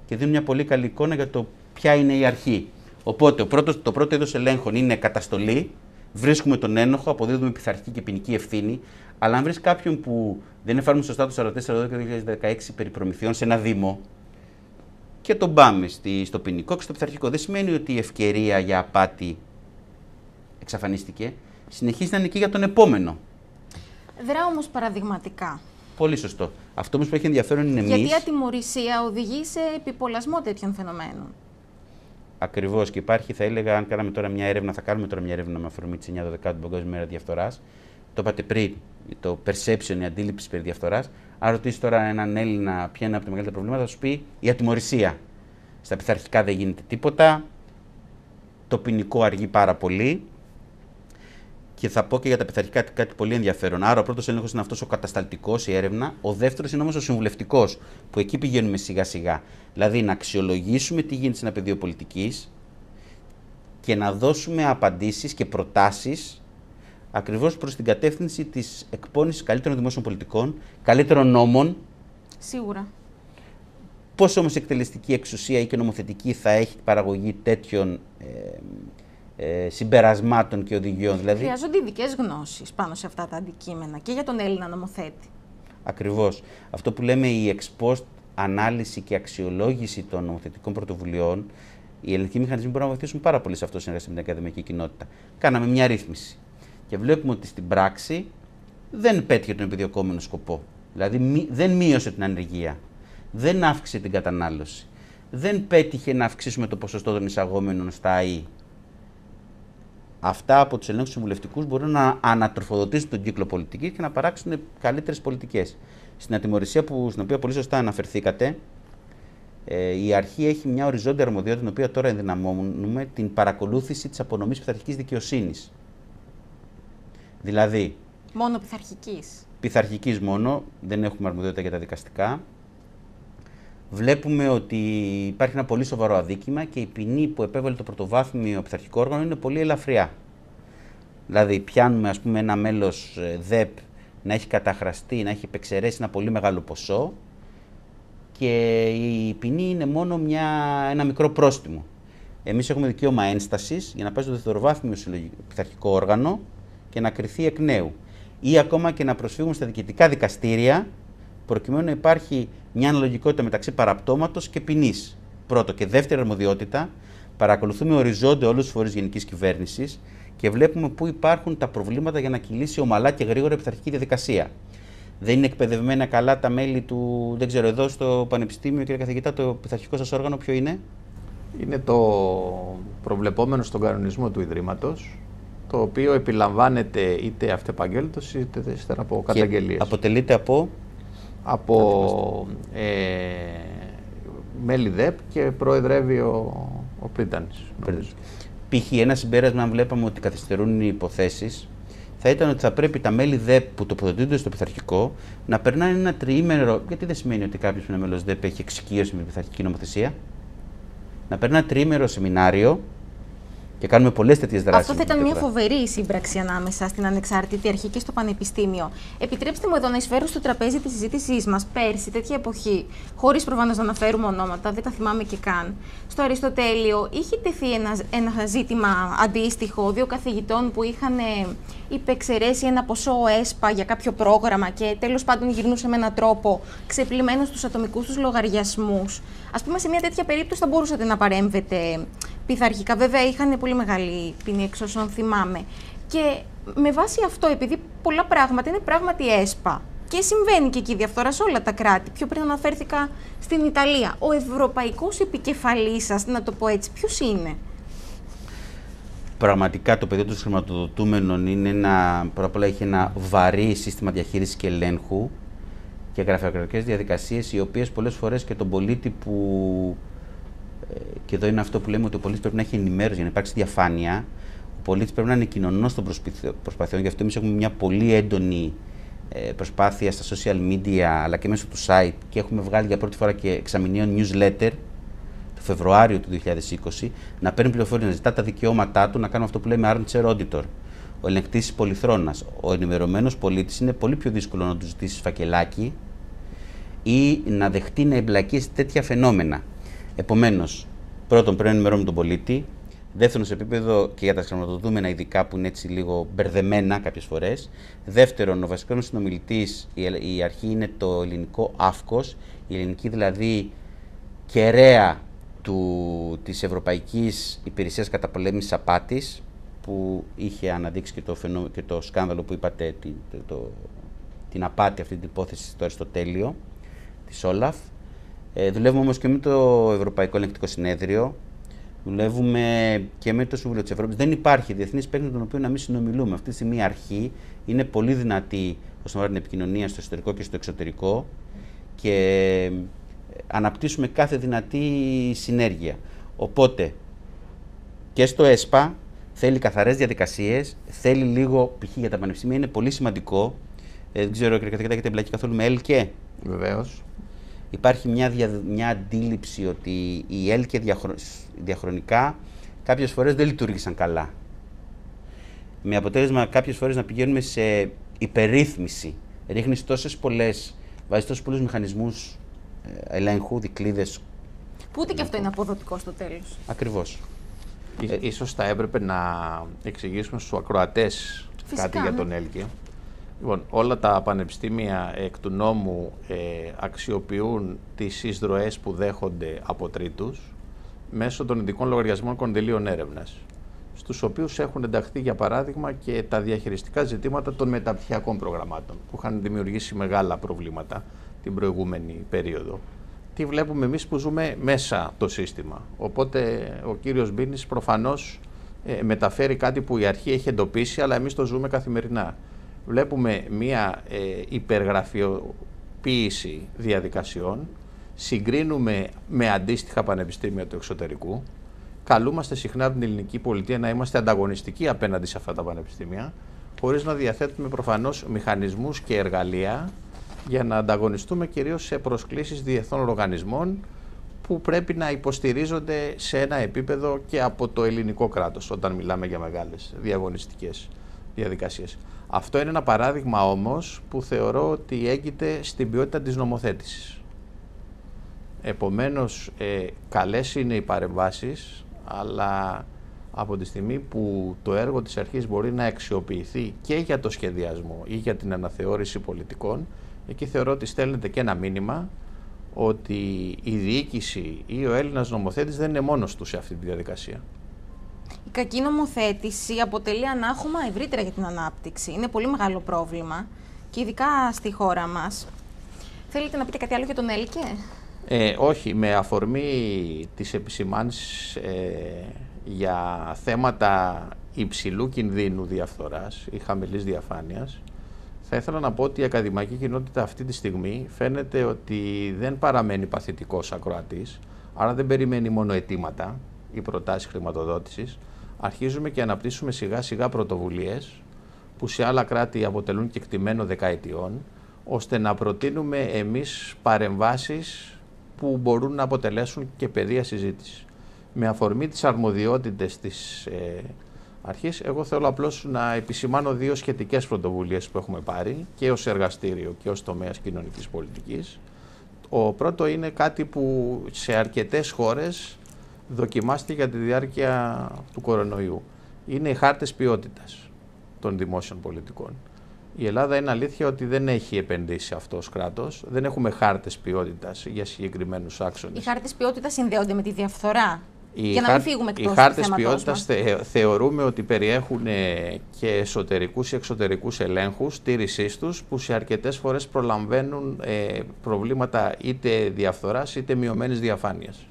και δίνουν μια πολύ καλή εικόνα για το ποια είναι η αρχή. Οπότε το πρώτο είδος ελέγχων είναι καταστολή, βρίσκουμε τον ένοχο, αποδίδουμε πειθαρχική και ποινική ευθύνη, αλλά αν βρεις κάποιον που δεν εφάρμοσε σωστά το 44-2016 περί προμηθειών σε ένα δήμο και τον πάμε στο ποινικό και στο πειθαρχικό, δεν σημαίνει ότι η ευκαιρία για απάτη εξαφανίστηκε, συνεχίζει να είναι εκεί για τον επόμενο. Δρά όμως παραδειγματικά. Πολύ σωστό. Αυτό όμως που έχει ενδιαφέρον είναι εμείς. Γιατί η ατιμορρησία οδηγεί σε επιπολασμό τέτοιων φαινομένων. Ακριβώς. Και υπάρχει, θα έλεγα, αν κάναμε τώρα μια έρευνα, θα κάνουμε τώρα μια έρευνα με αφορμή τη 9-12 την Παγκόσμια ημέρα διαφθοράς. Το είπατε πριν, το perception, η αντίληψη περί διαφθοράς. Αν ρωτήσει τώρα έναν Έλληνα ποια είναι από τα μεγαλύτερα προβλήματα, θα σου πει η ατιμορρησία. Στα πειθαρχικά δεν γίνεται τίποτα. Το ποινικό αργεί πάρα πολύ. Και θα πω και για τα πειθαρχικά κάτι πολύ ενδιαφέρον. Άρα, ο πρώτος έλεγχος είναι αυτός ο κατασταλτικός, η έρευνα. Ο δεύτερος είναι όμως ο συμβουλευτικός, που εκεί πηγαίνουμε σιγά-σιγά. Δηλαδή, να αξιολογήσουμε τι γίνεται σε ένα πεδίο πολιτικής και να δώσουμε απαντήσεις και προτάσεις ακριβώς προς την κατεύθυνση της εκπόνησης καλύτερων δημόσιων πολιτικών, καλύτερων νόμων. Σίγουρα. Πώς όμως η εκτελεστική εξουσία ή και νομοθετική θα έχει παραγωγή τέτοιων συμπερασμάτων και οδηγιών. Δηλαδή, χρειάζονται ειδικές γνώσεις πάνω σε αυτά τα αντικείμενα και για τον Έλληνα νομοθέτη. Ακριβώς. Αυτό που λέμε η ex post ανάλυση και αξιολόγηση των νομοθετικών πρωτοβουλειών, οι ελληνικοί μηχανισμοί μπορούν να βοηθήσουν πάρα πολύ σε αυτό, συνεργασία με την ακαδημαϊκή κοινότητα. Κάναμε μια ρύθμιση και βλέπουμε ότι στην πράξη δεν πέτυχε τον επιδιωκόμενο σκοπό. Δηλαδή δεν μείωσε την ανεργία, δεν αύξησε την κατανάλωση, δεν πέτυχε να αυξήσουμε το ποσοστό των εισαγόμενων στα ΑΗ. Αυτά από τους ελέγχους συμβουλευτικούς μπορούν να ανατροφοδοτήσουν τον κύκλο πολιτικής και να παράξουν καλύτερες πολιτικές. Στην ατιμορρησία, στην οποία πολύ σωστά αναφερθήκατε, η αρχή έχει μια οριζόντια αρμοδιότητα, την οποία τώρα ενδυναμώνουμε, την παρακολούθηση της απονομής πειθαρχικής δικαιοσύνης. Δηλαδή. Μόνο πειθαρχικής. Πειθαρχικής μόνο, δεν έχουμε αρμοδιότητα για τα δικαστικά. Βλέπουμε ότι υπάρχει ένα πολύ σοβαρό αδίκημα και η ποινή που επέβαλε το πρωτοβάθμιο πειθαρχικό όργανο είναι πολύ ελαφριά. Δηλαδή, πιάνουμε ας πούμε, ένα μέλος ΔΕΠ να έχει καταχραστεί, να έχει επεξαιρέσει ένα πολύ μεγάλο ποσό και η ποινή είναι μόνο ένα μικρό πρόστιμο. Εμείς έχουμε δικαίωμα ένστασης για να πάει στο δευτεροβάθμιο πειθαρχικό όργανο και να κριθεί εκ νέου. Ή ακόμα και να προσφύγουμε στα διοικητικά δικαστήρια, προκειμένου να υπάρχει μια αναλογικότητα μεταξύ παραπτώματος και ποινής. Πρώτο και δεύτερη αρμοδιότητα, παρακολουθούμε οριζόντια όλους τους φορείς γενικής κυβέρνησης και βλέπουμε πού υπάρχουν τα προβλήματα για να κυλήσει ομαλά και γρήγορα η πειθαρχική διαδικασία. Δεν είναι εκπαιδευμένα καλά τα μέλη του, δεν ξέρω, εδώ στο Πανεπιστήμιο, κύριε καθηγητά, το πειθαρχικό σας όργανο ποιο είναι? Είναι το προβλεπόμενο στον κανονισμό του Ιδρύματος, το οποίο επιλαμβάνεται είτε αυτεπαγγέλτος είτε ύστερα από καταγγελίες. Αποτελείται από μέλη ΔΕΠ και προεδρεύει ο Πρίτανης. Π.χ. ένα συμπέρασμα, αν βλέπαμε ότι καθυστερούν οι υποθέσεις, θα ήταν ότι θα πρέπει τα μέλη ΔΕΠ που τοποθετούνται στο πειθαρχικό να περνάνε ένα τριήμερο. Γιατί δεν σημαίνει ότι κάποιος που είναι μέλος ΔΕΠ έχει εξοικείωση με την πειθαρχική νομοθεσία. Να περνά ένα τριήμερο σεμινάριο και κάνουμε πολλές τέτοιες δράσεις. Αυτό θα ήταν μια φοβερή σύμπραξη ανάμεσα στην ανεξάρτητη αρχή και στο πανεπιστήμιο. Επιτρέψτε μου εδώ να εισφέρω στο τραπέζι της συζήτησής μας πέρσι, τέτοια εποχή, χωρίς προφανώς να αναφέρουμε ονόματα, δεν τα θυμάμαι και καν. Στο Αριστοτέλειο είχε τεθεί ένα ζήτημα αντίστοιχο, δύο καθηγητών που είχαν υπεξαιρέσει ένα ποσό ΕΣΠΑ για κάποιο πρόγραμμα και τέλος πάντων γυρνούσε με έναν τρόπο ξεπλυμμένο στους ατομικούς τους λογαριασμούς. Ας πούμε, σε μια τέτοια περίπτωση θα μπορούσατε να παρέμβετε πειθαρχικά. Βέβαια, είχαν πολύ μεγάλη ποινή, εξ όσων θυμάμαι. Και με βάση αυτό, επειδή πολλά πράγματα είναι πράγματι ΕΣΠΑ και συμβαίνει και εκεί η διαφθορά σε όλα τα κράτη. Πιο πριν αναφέρθηκα στην Ιταλία. Ο ευρωπαϊκός επικεφαλής σας, να το πω έτσι, ποιος είναι? Πραγματικά το πεδίο των χρηματοδοτούμενων είναι πρώτα απ' όλα έχει ένα βαρύ σύστημα διαχείρισης και ελέγχου και γραφειοκρατικές διαδικασίες, οι οποίες πολλές φορές και τον πολίτη που. Και εδώ είναι αυτό που λέμε ότι ο πολίτης πρέπει να έχει ενημέρωση για να υπάρξει διαφάνεια. Ο πολίτης πρέπει να είναι κοινωνός των προσπαθειών. Γι' αυτό εμείς έχουμε μια πολύ έντονη προσπάθεια στα social media αλλά και μέσω του site και έχουμε βγάλει για πρώτη φορά και εξαμηνίων newsletter το Φεβρουάριο του 2020 να παίρνει πληροφορίες, να ζητά τα δικαιώματά του, να κάνουμε αυτό που λέμε armchair auditor. ο ελεγκτής πολυθρόνας. Ο ενημερωμένος πολίτης είναι πολύ πιο δύσκολο να του ζητήσει φακελάκι ή να δεχτεί να εμπλακεί σε τέτοια φαινόμενα. Επομένως, πρώτον, πρέπει να ενημερώνουμε τον πολίτη. Δεύτερον, σε επίπεδο και για τα χρηματοδοτούμενα, ειδικά που είναι έτσι λίγο μπερδεμένα κάποιες φορές. Δεύτερον, ο βασικός συνομιλητής, η αρχή είναι το ελληνικό ΑΦΚΟΣ, η ελληνική δηλαδή κεραία της Ευρωπαϊκής Υπηρεσίας Καταπολέμησης Απάτης, που είχε αναδείξει και το σκάνδαλο που είπατε, την απάτη, αυτή την υπόθεση στο Αριστοτέλειο της Όλαφ. Δουλεύουμε όμως και με το Ευρωπαϊκό Ελεγκτικό Συνέδριο. Δουλεύουμε και με το Συμβούλιο της Ευρώπης. Δεν υπάρχει διεθνής παίκτη τον οποίο να μην συνομιλούμε. Αυτή τη στιγμή η αρχή είναι πολύ δυνατή όσον αφορά την επικοινωνία στο εσωτερικό και στο εξωτερικό και αναπτύσσουμε κάθε δυνατή συνέργεια. Οπότε και στο ΕΣΠΑ θέλει καθαρές διαδικασίες, θέλει λίγο π.χ. για τα πανεπιστήμια, είναι πολύ σημαντικό. Δεν ξέρω, κύριε καθηγητά, έχετε εμπλακεί καθόλου με ΕΛΚΕ. Βεβαίως. Υπάρχει μια αντίληψη ότι οι ΕΛΚΕ διαχρονικά κάποιες φορές δεν λειτουργήσαν καλά. Με αποτέλεσμα κάποιες φορές να πηγαίνουμε σε υπερρύθμιση. Ρίχνεις τόσες πολλές, βάζεις τόσους πολλούς μηχανισμούς ελέγχου, δικλείδες. Που ούτε και αυτό είναι αποδοτικό στο τέλος. Ακριβώς. Ίσως θα έπρεπε να εξηγήσουμε στους ακροατές κάτι για τον ΕΛΚΕ. Λοιπόν, όλα τα πανεπιστήμια εκ του νόμου αξιοποιούν τις εισδροές που δέχονται από τρίτους μέσω των ειδικών λογαριασμών κονδυλίων έρευνας, στους οποίους έχουν ενταχθεί, για παράδειγμα, και τα διαχειριστικά ζητήματα των μεταπτυχιακών προγραμμάτων, που είχαν δημιουργήσει μεγάλα προβλήματα την προηγούμενη περίοδο. Τι βλέπουμε εμείς που ζούμε μέσα το σύστημα. Οπότε ο κύριος Μπίνης προφανώς μεταφέρει κάτι που η αρχή έχει εντοπίσει, αλλά εμείς το ζούμε καθημερινά. Βλέπουμε μία υπεργραφειοποίηση διαδικασιών, συγκρίνουμε με αντίστοιχα πανεπιστήμια του εξωτερικού, καλούμαστε συχνά από την ελληνική πολιτεία να είμαστε ανταγωνιστικοί απέναντι σε αυτά τα πανεπιστήμια, χωρίς να διαθέτουμε προφανώς μηχανισμούς και εργαλεία για να ανταγωνιστούμε κυρίως σε προσκλήσεις διεθνών οργανισμών που πρέπει να υποστηρίζονται σε ένα επίπεδο και από το ελληνικό κράτος όταν μιλάμε για μεγάλες διαγωνιστικές διαδικασίες. Αυτό είναι ένα παράδειγμα όμως που θεωρώ ότι έγκυται στην ποιότητα της νομοθέτησης. Επομένως, καλές είναι οι παρεμβάσεις, αλλά από τη στιγμή που το έργο της αρχής μπορεί να αξιοποιηθεί και για το σχεδιασμό ή για την αναθεώρηση πολιτικών, εκεί θεωρώ ότι στέλνεται και ένα μήνυμα ότι η διοίκηση ή ο Έλληνας νομοθέτης δεν είναι μόνος του σε αυτή τη διαδικασία. Η κακή νομοθέτηση αποτελεί ανάχωμα ευρύτερα για την ανάπτυξη. Είναι πολύ μεγάλο πρόβλημα και ειδικά στη χώρα μας. Θέλετε να πείτε κάτι άλλο για τον ΕΛΚΕ? Όχι, με αφορμή τις επισημάνσεις για θέματα υψηλού κινδύνου διαφθοράς ή χαμηλής διαφάνειας, θα ήθελα να πω ότι η ακαδημαϊκή κοινότητα αυτή τη στιγμή φαίνεται ότι δεν παραμένει παθητικός ακροατής, άρα δεν περιμένει μόνο αιτήματα ή προτάσεις χρηματοδότησης. Αρχίζουμε και αναπτύσσουμε σιγά σιγά πρωτοβουλίες που σε άλλα κράτη αποτελούν κεκτημένο δεκαετιών, ώστε να προτείνουμε εμείς παρεμβάσεις που μπορούν να αποτελέσουν και πεδία συζήτησης. Με αφορμή τις αρμοδιότητες της αρχής, εγώ θέλω απλώς να επισημάνω δύο σχετικές πρωτοβουλίες που έχουμε πάρει και ως εργαστήριο και ως τομέας κοινωνικής πολιτικής. Το πρώτο είναι κάτι που σε αρκετές χώρες δοκιμάστηκε για τη διάρκεια του κορονοϊού. Είναι οι χάρτες ποιότητας των δημόσιων πολιτικών. Η Ελλάδα είναι αλήθεια ότι δεν έχει επενδύσει αυτό ως κράτος. Δεν έχουμε χάρτες ποιότητας για συγκεκριμένους άξονες. Οι χάρτες ποιότητας συνδέονται με τη διαφθορά. Να μην φύγουμε εκτός του θέματος. Οι χάρτες ποιότητας θεωρούμε ότι περιέχουν και εσωτερικούς ή εξωτερικούς ελέγχους, στήρισής τους, που σε αρκετές φορές προλαμβάνουν προβλήματα είτε διαφθοράς είτε μειωμένης διαφάνειας.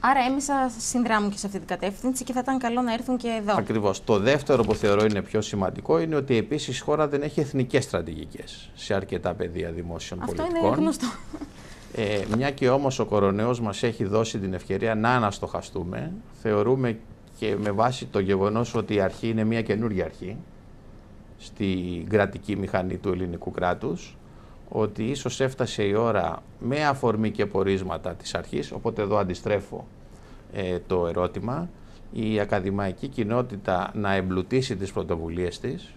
Άρα έμεσα συνδράμουν και σε αυτή την κατεύθυνση και θα ήταν καλό να έρθουν και εδώ. Ακριβώς. Το δεύτερο που θεωρώ είναι πιο σημαντικό είναι ότι επίσης η χώρα δεν έχει εθνικές στρατηγικές σε αρκετά πεδία δημόσιων πολιτικών. Αυτό είναι γνωστό. Μια και όμως ο κοροναίος μας έχει δώσει την ευκαιρία να αναστοχαστούμε, θεωρούμε και με βάση το γεγονός ότι η αρχή είναι μια καινούργια αρχή στην κρατική μηχανή του ελληνικού κράτους, ότι ίσως έφτασε η ώρα με αφορμή και πορίσματα της αρχής, οπότε εδώ αντιστρέφω το ερώτημα, η ακαδημαϊκή κοινότητα να εμπλουτίσει τις πρωτοβουλίες της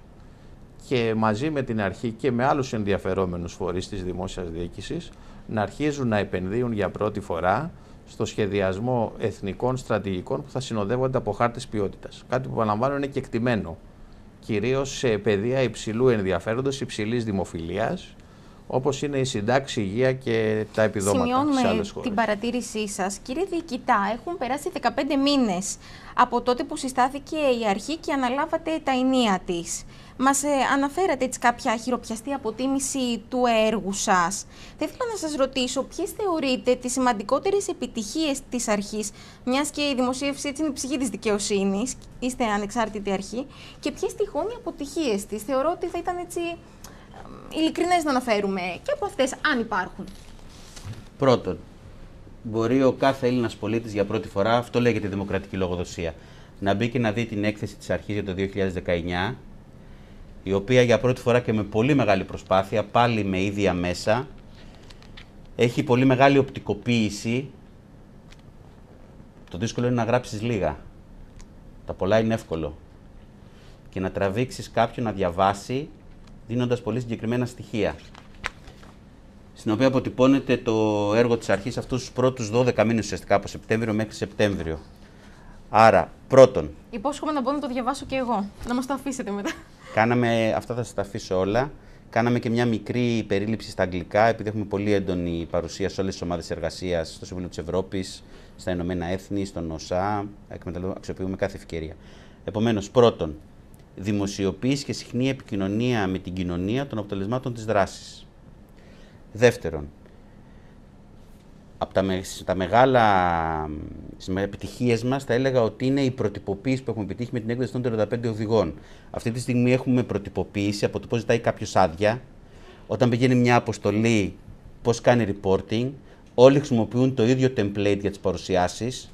και μαζί με την αρχή και με άλλους ενδιαφερόμενους φορείς της δημόσιας διοίκησης να αρχίζουν να επενδύουν για πρώτη φορά στο σχεδιασμό εθνικών στρατηγικών που θα συνοδεύονται από χάρτες ποιότητας. Κάτι που επαναλαμβάνω είναι κεκτημένο, κυρίως σε παιδεία υψηλού ενδιαφέροντος, υψηλής δημοφιλίας, όπως είναι η συντάξη, υγεία και τα επιδόματα σε άλλες χώρες. Σημειώνουμε την παρατήρησή σας. Κύριε Διοικητά, έχουν περάσει 15 μήνες από τότε που συστάθηκε η αρχή και αναλάβατε τα ενία της. Μας αναφέρατε έτσι κάποια χειροπιαστή αποτίμηση του έργου σας. Θα ήθελα να σας ρωτήσω ποιες θεωρείτε τις σημαντικότερες επιτυχίες της αρχής, μιας και η δημοσίευση έτσι είναι η ψυχή της δικαιοσύνης, είστε ανεξάρτητη αρχή, και ποιες τυχόν οι αποτυχίες της. Θεωρώ ότι θα ήταν έτσι ειλικρινές να αναφέρουμε και από αυτές, αν υπάρχουν. Πρώτον, μπορεί ο κάθε Έλληνας πολίτης για πρώτη φορά, αυτό λέγεται δημοκρατική λογοδοσία, να μπει και να δει την έκθεση της αρχής για το 2019, η οποία για πρώτη φορά και με πολύ μεγάλη προσπάθεια, πάλι με ίδια μέσα, έχει πολύ μεγάλη οπτικοποίηση. Το δύσκολο είναι να γράψεις λίγα. Τα πολλά είναι εύκολο. Και να τραβήξεις κάποιον να διαβάσει, δίνοντας πολύ συγκεκριμένα στοιχεία, στην οποία αποτυπώνεται το έργο της αρχής αυτούς τους πρώτους 12 μήνες, ουσιαστικά από Σεπτέμβριο μέχρι Σεπτέμβριο. Άρα, πρώτον. Υπόσχομαι να μπορώ να το διαβάσω και εγώ, να μας το αφήσετε μετά. Κάναμε, αυτά θα σας τα αφήσω όλα. Κάναμε και μια μικρή περίληψη στα αγγλικά, επειδή έχουμε πολύ έντονη παρουσία σε όλες τις ομάδες εργασίας, στο Συμβούλιο της Ευρώπης, στα Ηνωμένα Έθνη, στον ΩΣΑ. Αξιοποιούμε κάθε ευκαιρία. Επομένως, πρώτον, δημοσιοποίηση και συχνή επικοινωνία με την κοινωνία των αποτελεσμάτων της δράσης. Δεύτερον, από τα μεγάλα επιτυχίες μας θα έλεγα ότι είναι η προτυποποίηση που έχουμε επιτύχει με την έκδοση των 35 οδηγών. Αυτή τη στιγμή έχουμε προτυποποίηση από το πώς ζητάει κάποιος άδεια, όταν πηγαίνει μια αποστολή πώς κάνει reporting, όλοι χρησιμοποιούν το ίδιο template για τις παρουσιάσεις.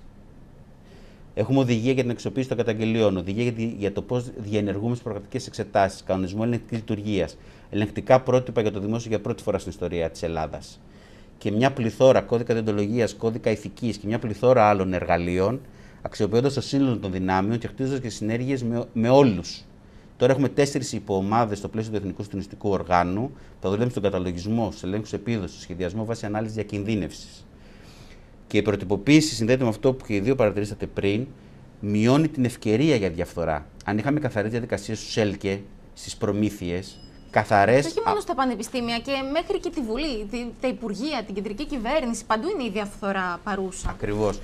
Έχουμε οδηγία για την αξιοποίηση των καταγγελιών, οδηγία για το πώς διενεργούμε τις προκατακτικές εξετάσεις, κανονισμό ελεγκτικής λειτουργίας, ελεγκτικά πρότυπα για το δημόσιο για πρώτη φορά στην ιστορία της Ελλάδας. Και μια πληθώρα κώδικα διοντολογίας, κώδικα ηθικής και μια πληθώρα άλλων εργαλείων, αξιοποιώντας το σύνολο των δυνάμεων και χτίζοντας και συνέργειες με όλους. Τώρα έχουμε 4 υποομάδες στο πλαίσιο του Εθνικού Συντονιστικού Οργάνου, θα δουλεύουν στον καταλογισμό, στους ελέγχους επίδοσης, στο σχεδιασμό βάσει ανάλυση διακινδύνευσης. Και η προτυποποίηση συνδέεται με αυτό που και οι δύο παρατηρήσατε πριν, μειώνει την ευκαιρία για διαφθορά. Αν είχαμε καθαρές διαδικασίες στους ΕΛΚΕ, στις προμήθειες, καθαρές. Όχι μόνο στα πανεπιστήμια και μέχρι και τη Βουλή, τα Υπουργεία, την κεντρική κυβέρνηση, παντού είναι η διαφθορά παρούσα. Ακριβώς.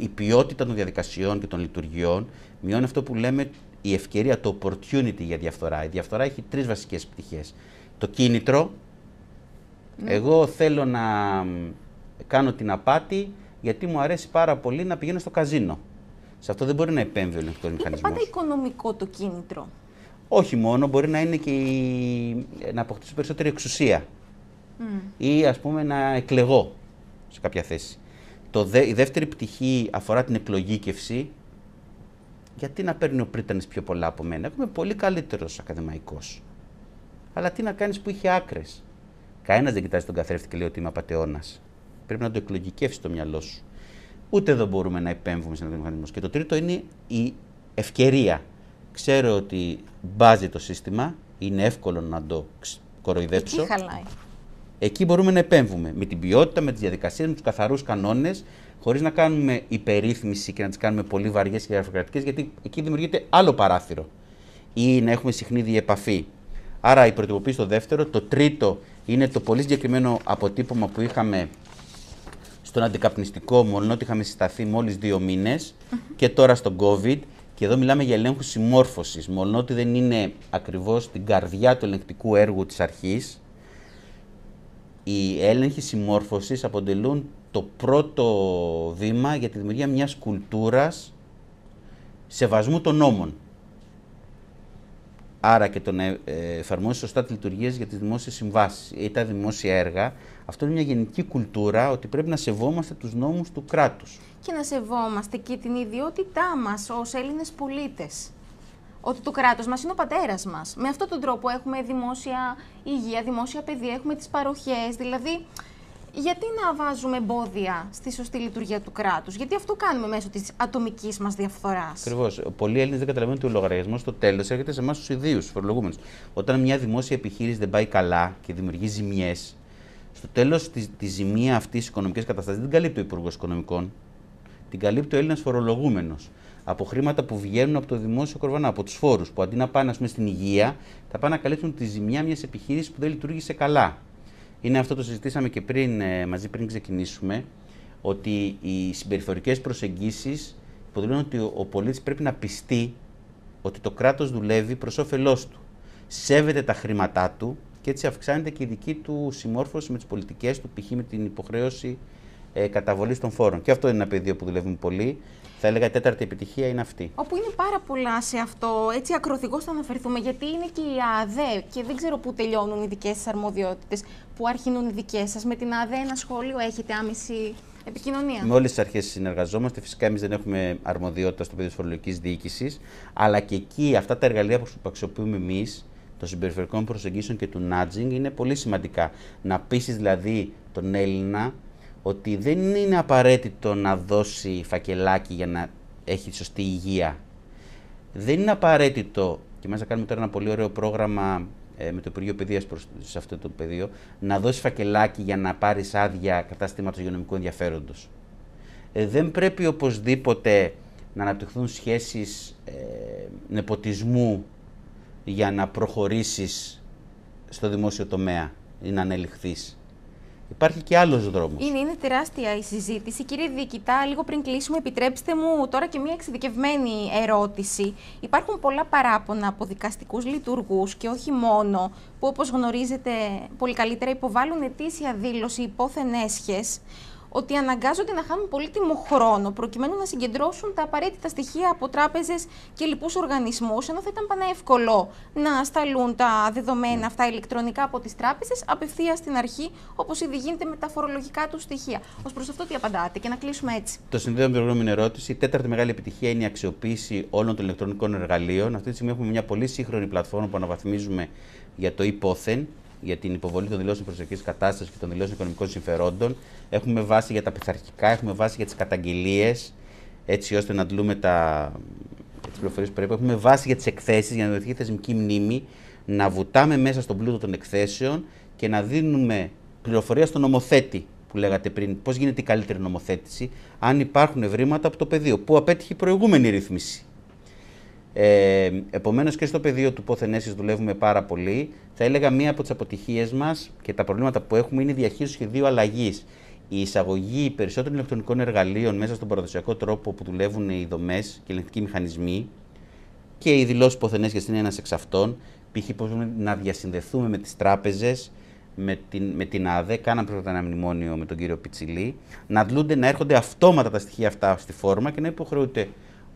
Η ποιότητα των διαδικασιών και των λειτουργιών μειώνει αυτό που λέμε η ευκαιρία, το opportunity για διαφθορά. Η διαφθορά έχει 3 βασικές πτυχές. Το κίνητρο. Ναι. Εγώ θέλω να κάνω την απάτη γιατί μου αρέσει πάρα πολύ να πηγαίνω στο καζίνο. Σε αυτό δεν μπορεί να επέμβει ο ελεγκτικός μηχανισμός. Είναι πάντα οικονομικό το κίνητρο. Όχι μόνο, μπορεί να είναι και να αποκτήσω περισσότερη εξουσία ή ας πούμε να εκλεγώ σε κάποια θέση. Η δεύτερη πτυχή αφορά την εκλογήκευση. Γιατί να παίρνει ο πρίτανης πιο πολλά από μένα? Έχουμε πολύ καλύτερος ακαδημαϊκός. Αλλά τι να κάνεις που είχε άκρες? Κανένας δεν κοιτάζει τον καθρέφτη και λέει ότι είμαι απατεώνας. Πρέπει να το εκλογικεύσει το μυαλό σου. Ούτε εδώ μπορούμε να επέμβουμε σε έναν μηχανισμό. Και το τρίτο είναι η ευκαιρία. Ξέρω ότι μπάζει το σύστημα, είναι εύκολο να το κοροϊδέψω. Εκεί χαλάει. Εκεί μπορούμε να επέμβουμε. Με την ποιότητα, με τις διαδικασίες, με τους καθαρούς κανόνες, χωρίς να κάνουμε υπερρύθμιση και να τις κάνουμε πολύ βαριές και γραφειοκρατικές, γιατί εκεί δημιουργείται άλλο παράθυρο. Ή να έχουμε συχνή διεπαφή. Άρα η προτυποποίηση το δεύτερο. Το τρίτο είναι το πολύ συγκεκριμένο αποτύπωμα που είχαμε στον αντικαπνιστικό, μόνο ότι είχαμε συσταθεί μόλις 2 μήνες και τώρα στον COVID. Και εδώ μιλάμε για ελέγχους συμμόρφωσης, μόνο ότι δεν είναι ακριβώς στην καρδιά του ελεγκτικού έργου της αρχής. Οι έλεγχοι συμμόρφωσης αποτελούν το πρώτο βήμα για τη δημιουργία μιας κουλτούρας σεβασμού των νόμων. Άρα και το να εφαρμόσει σωστά τις λειτουργίες για τις δημόσιες συμβάσεις ή τα δημόσια έργα. Αυτό είναι μια γενική κουλτούρα ότι πρέπει να σεβόμαστε τους νόμους του κράτους. Και να σεβόμαστε και την ιδιότητά μας ως Έλληνες πολίτες. Ότι το κράτος μας είναι ο πατέρας μας. Με αυτόν τον τρόπο έχουμε δημόσια υγεία, δημόσια παιδεία, έχουμε τις παροχές. Δηλαδή γιατί να βάζουμε εμπόδια στη σωστή λειτουργία του κράτους, γιατί αυτό κάνουμε μέσω της ατομικής μας διαφθοράς. Ακριβώς. Πολλοί Έλληνες δεν καταλαβαίνουν ότι ο λογαριασμός στο τέλος έρχεται σε εμάς τους ιδίους, τους φορολογούμενους. Όταν μια δημόσια επιχείρηση δεν πάει καλά και δημιουργεί ζημιές, στο τέλος τη ζημία αυτή τη οικονομική κατάσταση δεν καλύπτει ο Υπουργός Οικονομικών. Την καλύπτει ο Έλληνας φορολογούμενος. Από χρήματα που βγαίνουν από το δημόσιο κορβανά, από τους φόρους, που αντί να πάνε, ας πούμε, στην υγεία, θα πάνε να καλύψουν τη ζημιά μιας επιχείρησης που δεν λειτουργήσε καλά. Είναι αυτό, το συζητήσαμε και πριν, μαζί πριν ξεκινήσουμε, ότι οι συμπεριφορικές προσεγγίσεις υποδηλώνουν ότι ο πολίτης πρέπει να πιστεί ότι το κράτος δουλεύει προς όφελός του. Σέβεται τα χρήματά του και έτσι αυξάνεται και η δική του συμμόρφωση με τις πολιτικές του, π.χ. με την υποχρέωση καταβολής των φόρων. Και αυτό είναι ένα πεδίο που δουλεύουμε πολύ. Θα έλεγα η τέταρτη επιτυχία είναι αυτή. Όπου είναι πάρα πολλά σε αυτό, έτσι ακροθυγώς θα αναφερθούμε, γιατί είναι και η ΑΔΕ και δεν ξέρω πού τελειώνουν οι δικές σας αρμοδιότητες, πού αρχινούν οι δικές σας. Με την ΑΔΕ ένα σχόλιο, έχετε άμεση επικοινωνία? Με όλες τις αρχές συνεργαζόμαστε. Φυσικά εμείς δεν έχουμε αρμοδιότητα στο πεδίο της φορολογικής διοίκησης, αλλά και εκεί αυτά τα εργαλεία που αξιοποιούμε εμείς, των συμπεριφερικών προσεγγίσεων και του nudging, είναι πολύ σημαντικά. Να πείσεις δηλαδή τον Έλληνα ότι δεν είναι απαραίτητο να δώσει φακελάκι για να έχει σωστή υγεία. Δεν είναι απαραίτητο, και μάλιστα κάνουμε τώρα ένα πολύ ωραίο πρόγραμμα με το Υπουργείο Παιδείας σε αυτό το πεδίο, να δώσει φακελάκι για να πάρεις άδεια καταστήματος υγειονομικού ενδιαφέροντος. Δεν πρέπει οπωσδήποτε να αναπτυχθούν σχέσεις νεποτισμού για να προχωρήσεις στο δημόσιο τομέα ή να ανελιχθείς. Υπάρχει και άλλος δρόμος. Είναι τεράστια η συζήτηση. Κύριε Διοικητά, λίγο πριν κλείσουμε, επιτρέψτε μου τώρα και μια εξειδικευμένη ερώτηση. Υπάρχουν πολλά παράπονα από δικαστικούς λειτουργούς και όχι μόνο, που όπως γνωρίζετε πολύ καλύτερα υποβάλλουν ετήσια δήλωση υπόθεν έσχες, ότι αναγκάζονται να χάνουν πολύτιμο χρόνο προκειμένου να συγκεντρώσουν τα απαραίτητα στοιχεία από τράπεζες και λοιπούς οργανισμούς, ενώ θα ήταν πανεύκολο να σταλούν τα δεδομένα αυτά ηλεκτρονικά από τις τράπεζες απευθείας στην αρχή, όπως ήδη γίνεται με τα φορολογικά του στοιχεία. Ως προς αυτό, τι απαντάτε, και να κλείσουμε έτσι? Το συνδέω με την προηγούμενη ερώτηση. Η τέταρτη μεγάλη επιτυχία είναι η αξιοποίηση όλων των ηλεκτρονικών εργαλείων. Αυτή τη στιγμή έχουμε μια πολύ σύγχρονη πλατφόρμα που αναβαθμίζουμε για το υπόθεν, για την υποβολή των δηλώσεων προσωπικής κατάστασης και των δηλώσεων οικονομικών συμφερόντων. Έχουμε βάση για τα πειθαρχικά, έχουμε βάση για τις καταγγελίες, έτσι ώστε να αντλούμε τις πληροφορίες που πρέπει. Έχουμε βάση για τις εκθέσεις, για να δημιουργηθεί θεσμική μνήμη, να βουτάμε μέσα στον πλούτο των εκθέσεων και να δίνουμε πληροφορία στον νομοθέτη, που λέγατε πριν, πώς γίνεται η καλύτερη νομοθέτηση, αν υπάρχουν ευρήματα από το πεδίο, που απέτυχε η προηγούμενη ρύθμιση. Επομένως και στο πεδίο του πόθεν έσχες δουλεύουμε πάρα πολύ. Θα έλεγα μία από τις αποτυχίες μας και τα προβλήματα που έχουμε είναι η διαχείριση σχεδίου αλλαγής. Η εισαγωγή περισσότερων ηλεκτρονικών εργαλείων μέσα στον παραδοσιακό τρόπο που δουλεύουν οι δομές και οι ελεγκτικοί μηχανισμοί, και οι δηλώσεις πόθεν έσχες είναι ένας εξ αυτών. Π.χ. πώς να διασυνδεθούμε με τις τράπεζες, με την ΑΔΕ. Κάναμε πρώτα ένα μνημόνιο με τον κύριο Πιτσιλή. Να δλούνται, να έρχονται αυτόματα τα στοιχεία αυτά στη φόρμα και να υποχρεούνται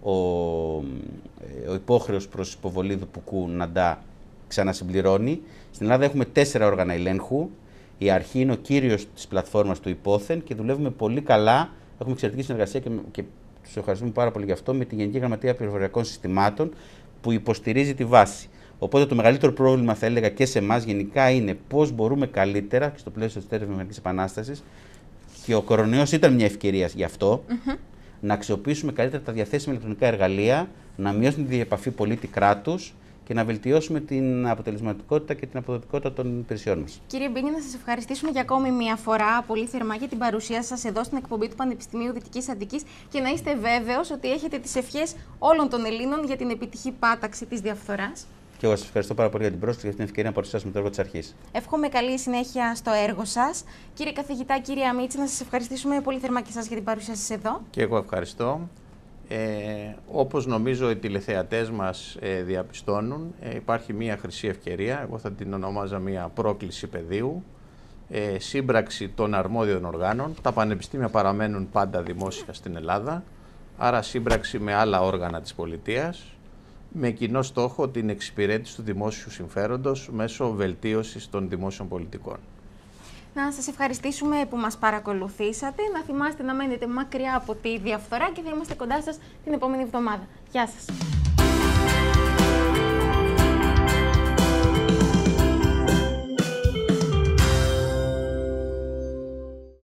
ο υπόχρεος προς υποβολή δουπουκού να τα ξανασυμπληρώνει. Στην Ελλάδα έχουμε 4 όργανα ελέγχου. Η αρχή είναι ο κύριος της πλατφόρμας του υπόθεν και δουλεύουμε πολύ καλά. Έχουμε εξαιρετική συνεργασία και τους ευχαριστούμε πάρα πολύ γι' αυτό με τη Γενική Γραμματεία Πληροφοριακών Συστημάτων, που υποστηρίζει τη βάση. Οπότε το μεγαλύτερο πρόβλημα, θα έλεγα, και σε εμάς γενικά είναι πώς μπορούμε καλύτερα και στο πλαίσιο της τέταρτης επανάστασης, και ο κορονοϊός ήταν μια ευκαιρία γι' αυτό. Να αξιοποιήσουμε καλύτερα τα διαθέσιμα ηλεκτρονικά εργαλεία, να μειώσουμε τη διεπαφή πολίτη-κράτους και να βελτιώσουμε την αποτελεσματικότητα και την αποδοτικότητα των υπηρεσιών μας. Κύριε Μπίνη, να σας ευχαριστήσουμε για ακόμη μία φορά πολύ θερμά για την παρουσία σας εδώ στην εκπομπή του Πανεπιστημίου Δυτικής Αττικής, και να είστε βέβαιος ότι έχετε τις ευχές όλων των Ελλήνων για την επιτυχή πάταξη της διαφθοράς. Και εγώ σας ευχαριστώ πάρα πολύ για την πρόσκληση και την ευκαιρία να παρουσιάσουμε το έργο της αρχής. Εύχομαι καλή συνέχεια στο έργο σας. Κύριε Καθηγητά, κύριε Μίτσι, να σας ευχαριστήσουμε πολύ θερμά και εσάς για την παρουσία σας εδώ. Και εγώ ευχαριστώ. Όπως νομίζω οι τηλεθεατές μας διαπιστώνουν, υπάρχει μία χρυσή ευκαιρία, εγώ θα την ονομάζα μία πρόκληση πεδίου, σύμπραξη των αρμόδιων οργάνων. Τα πανεπιστήμια παραμένουν πάντα δημόσια στην Ελλάδα, άρα σύμπραξη με άλλα όργανα της πολιτείας, με κοινό στόχο την εξυπηρέτηση του δημόσιου συμφέροντος μέσω βελτίωσης των δημόσιων πολιτικών. Να σας ευχαριστήσουμε που μας παρακολουθήσατε. Να θυμάστε να μένετε μακριά από τη διαφθορά και θα είμαστε κοντά σας την επόμενη εβδομάδα. Γεια σας!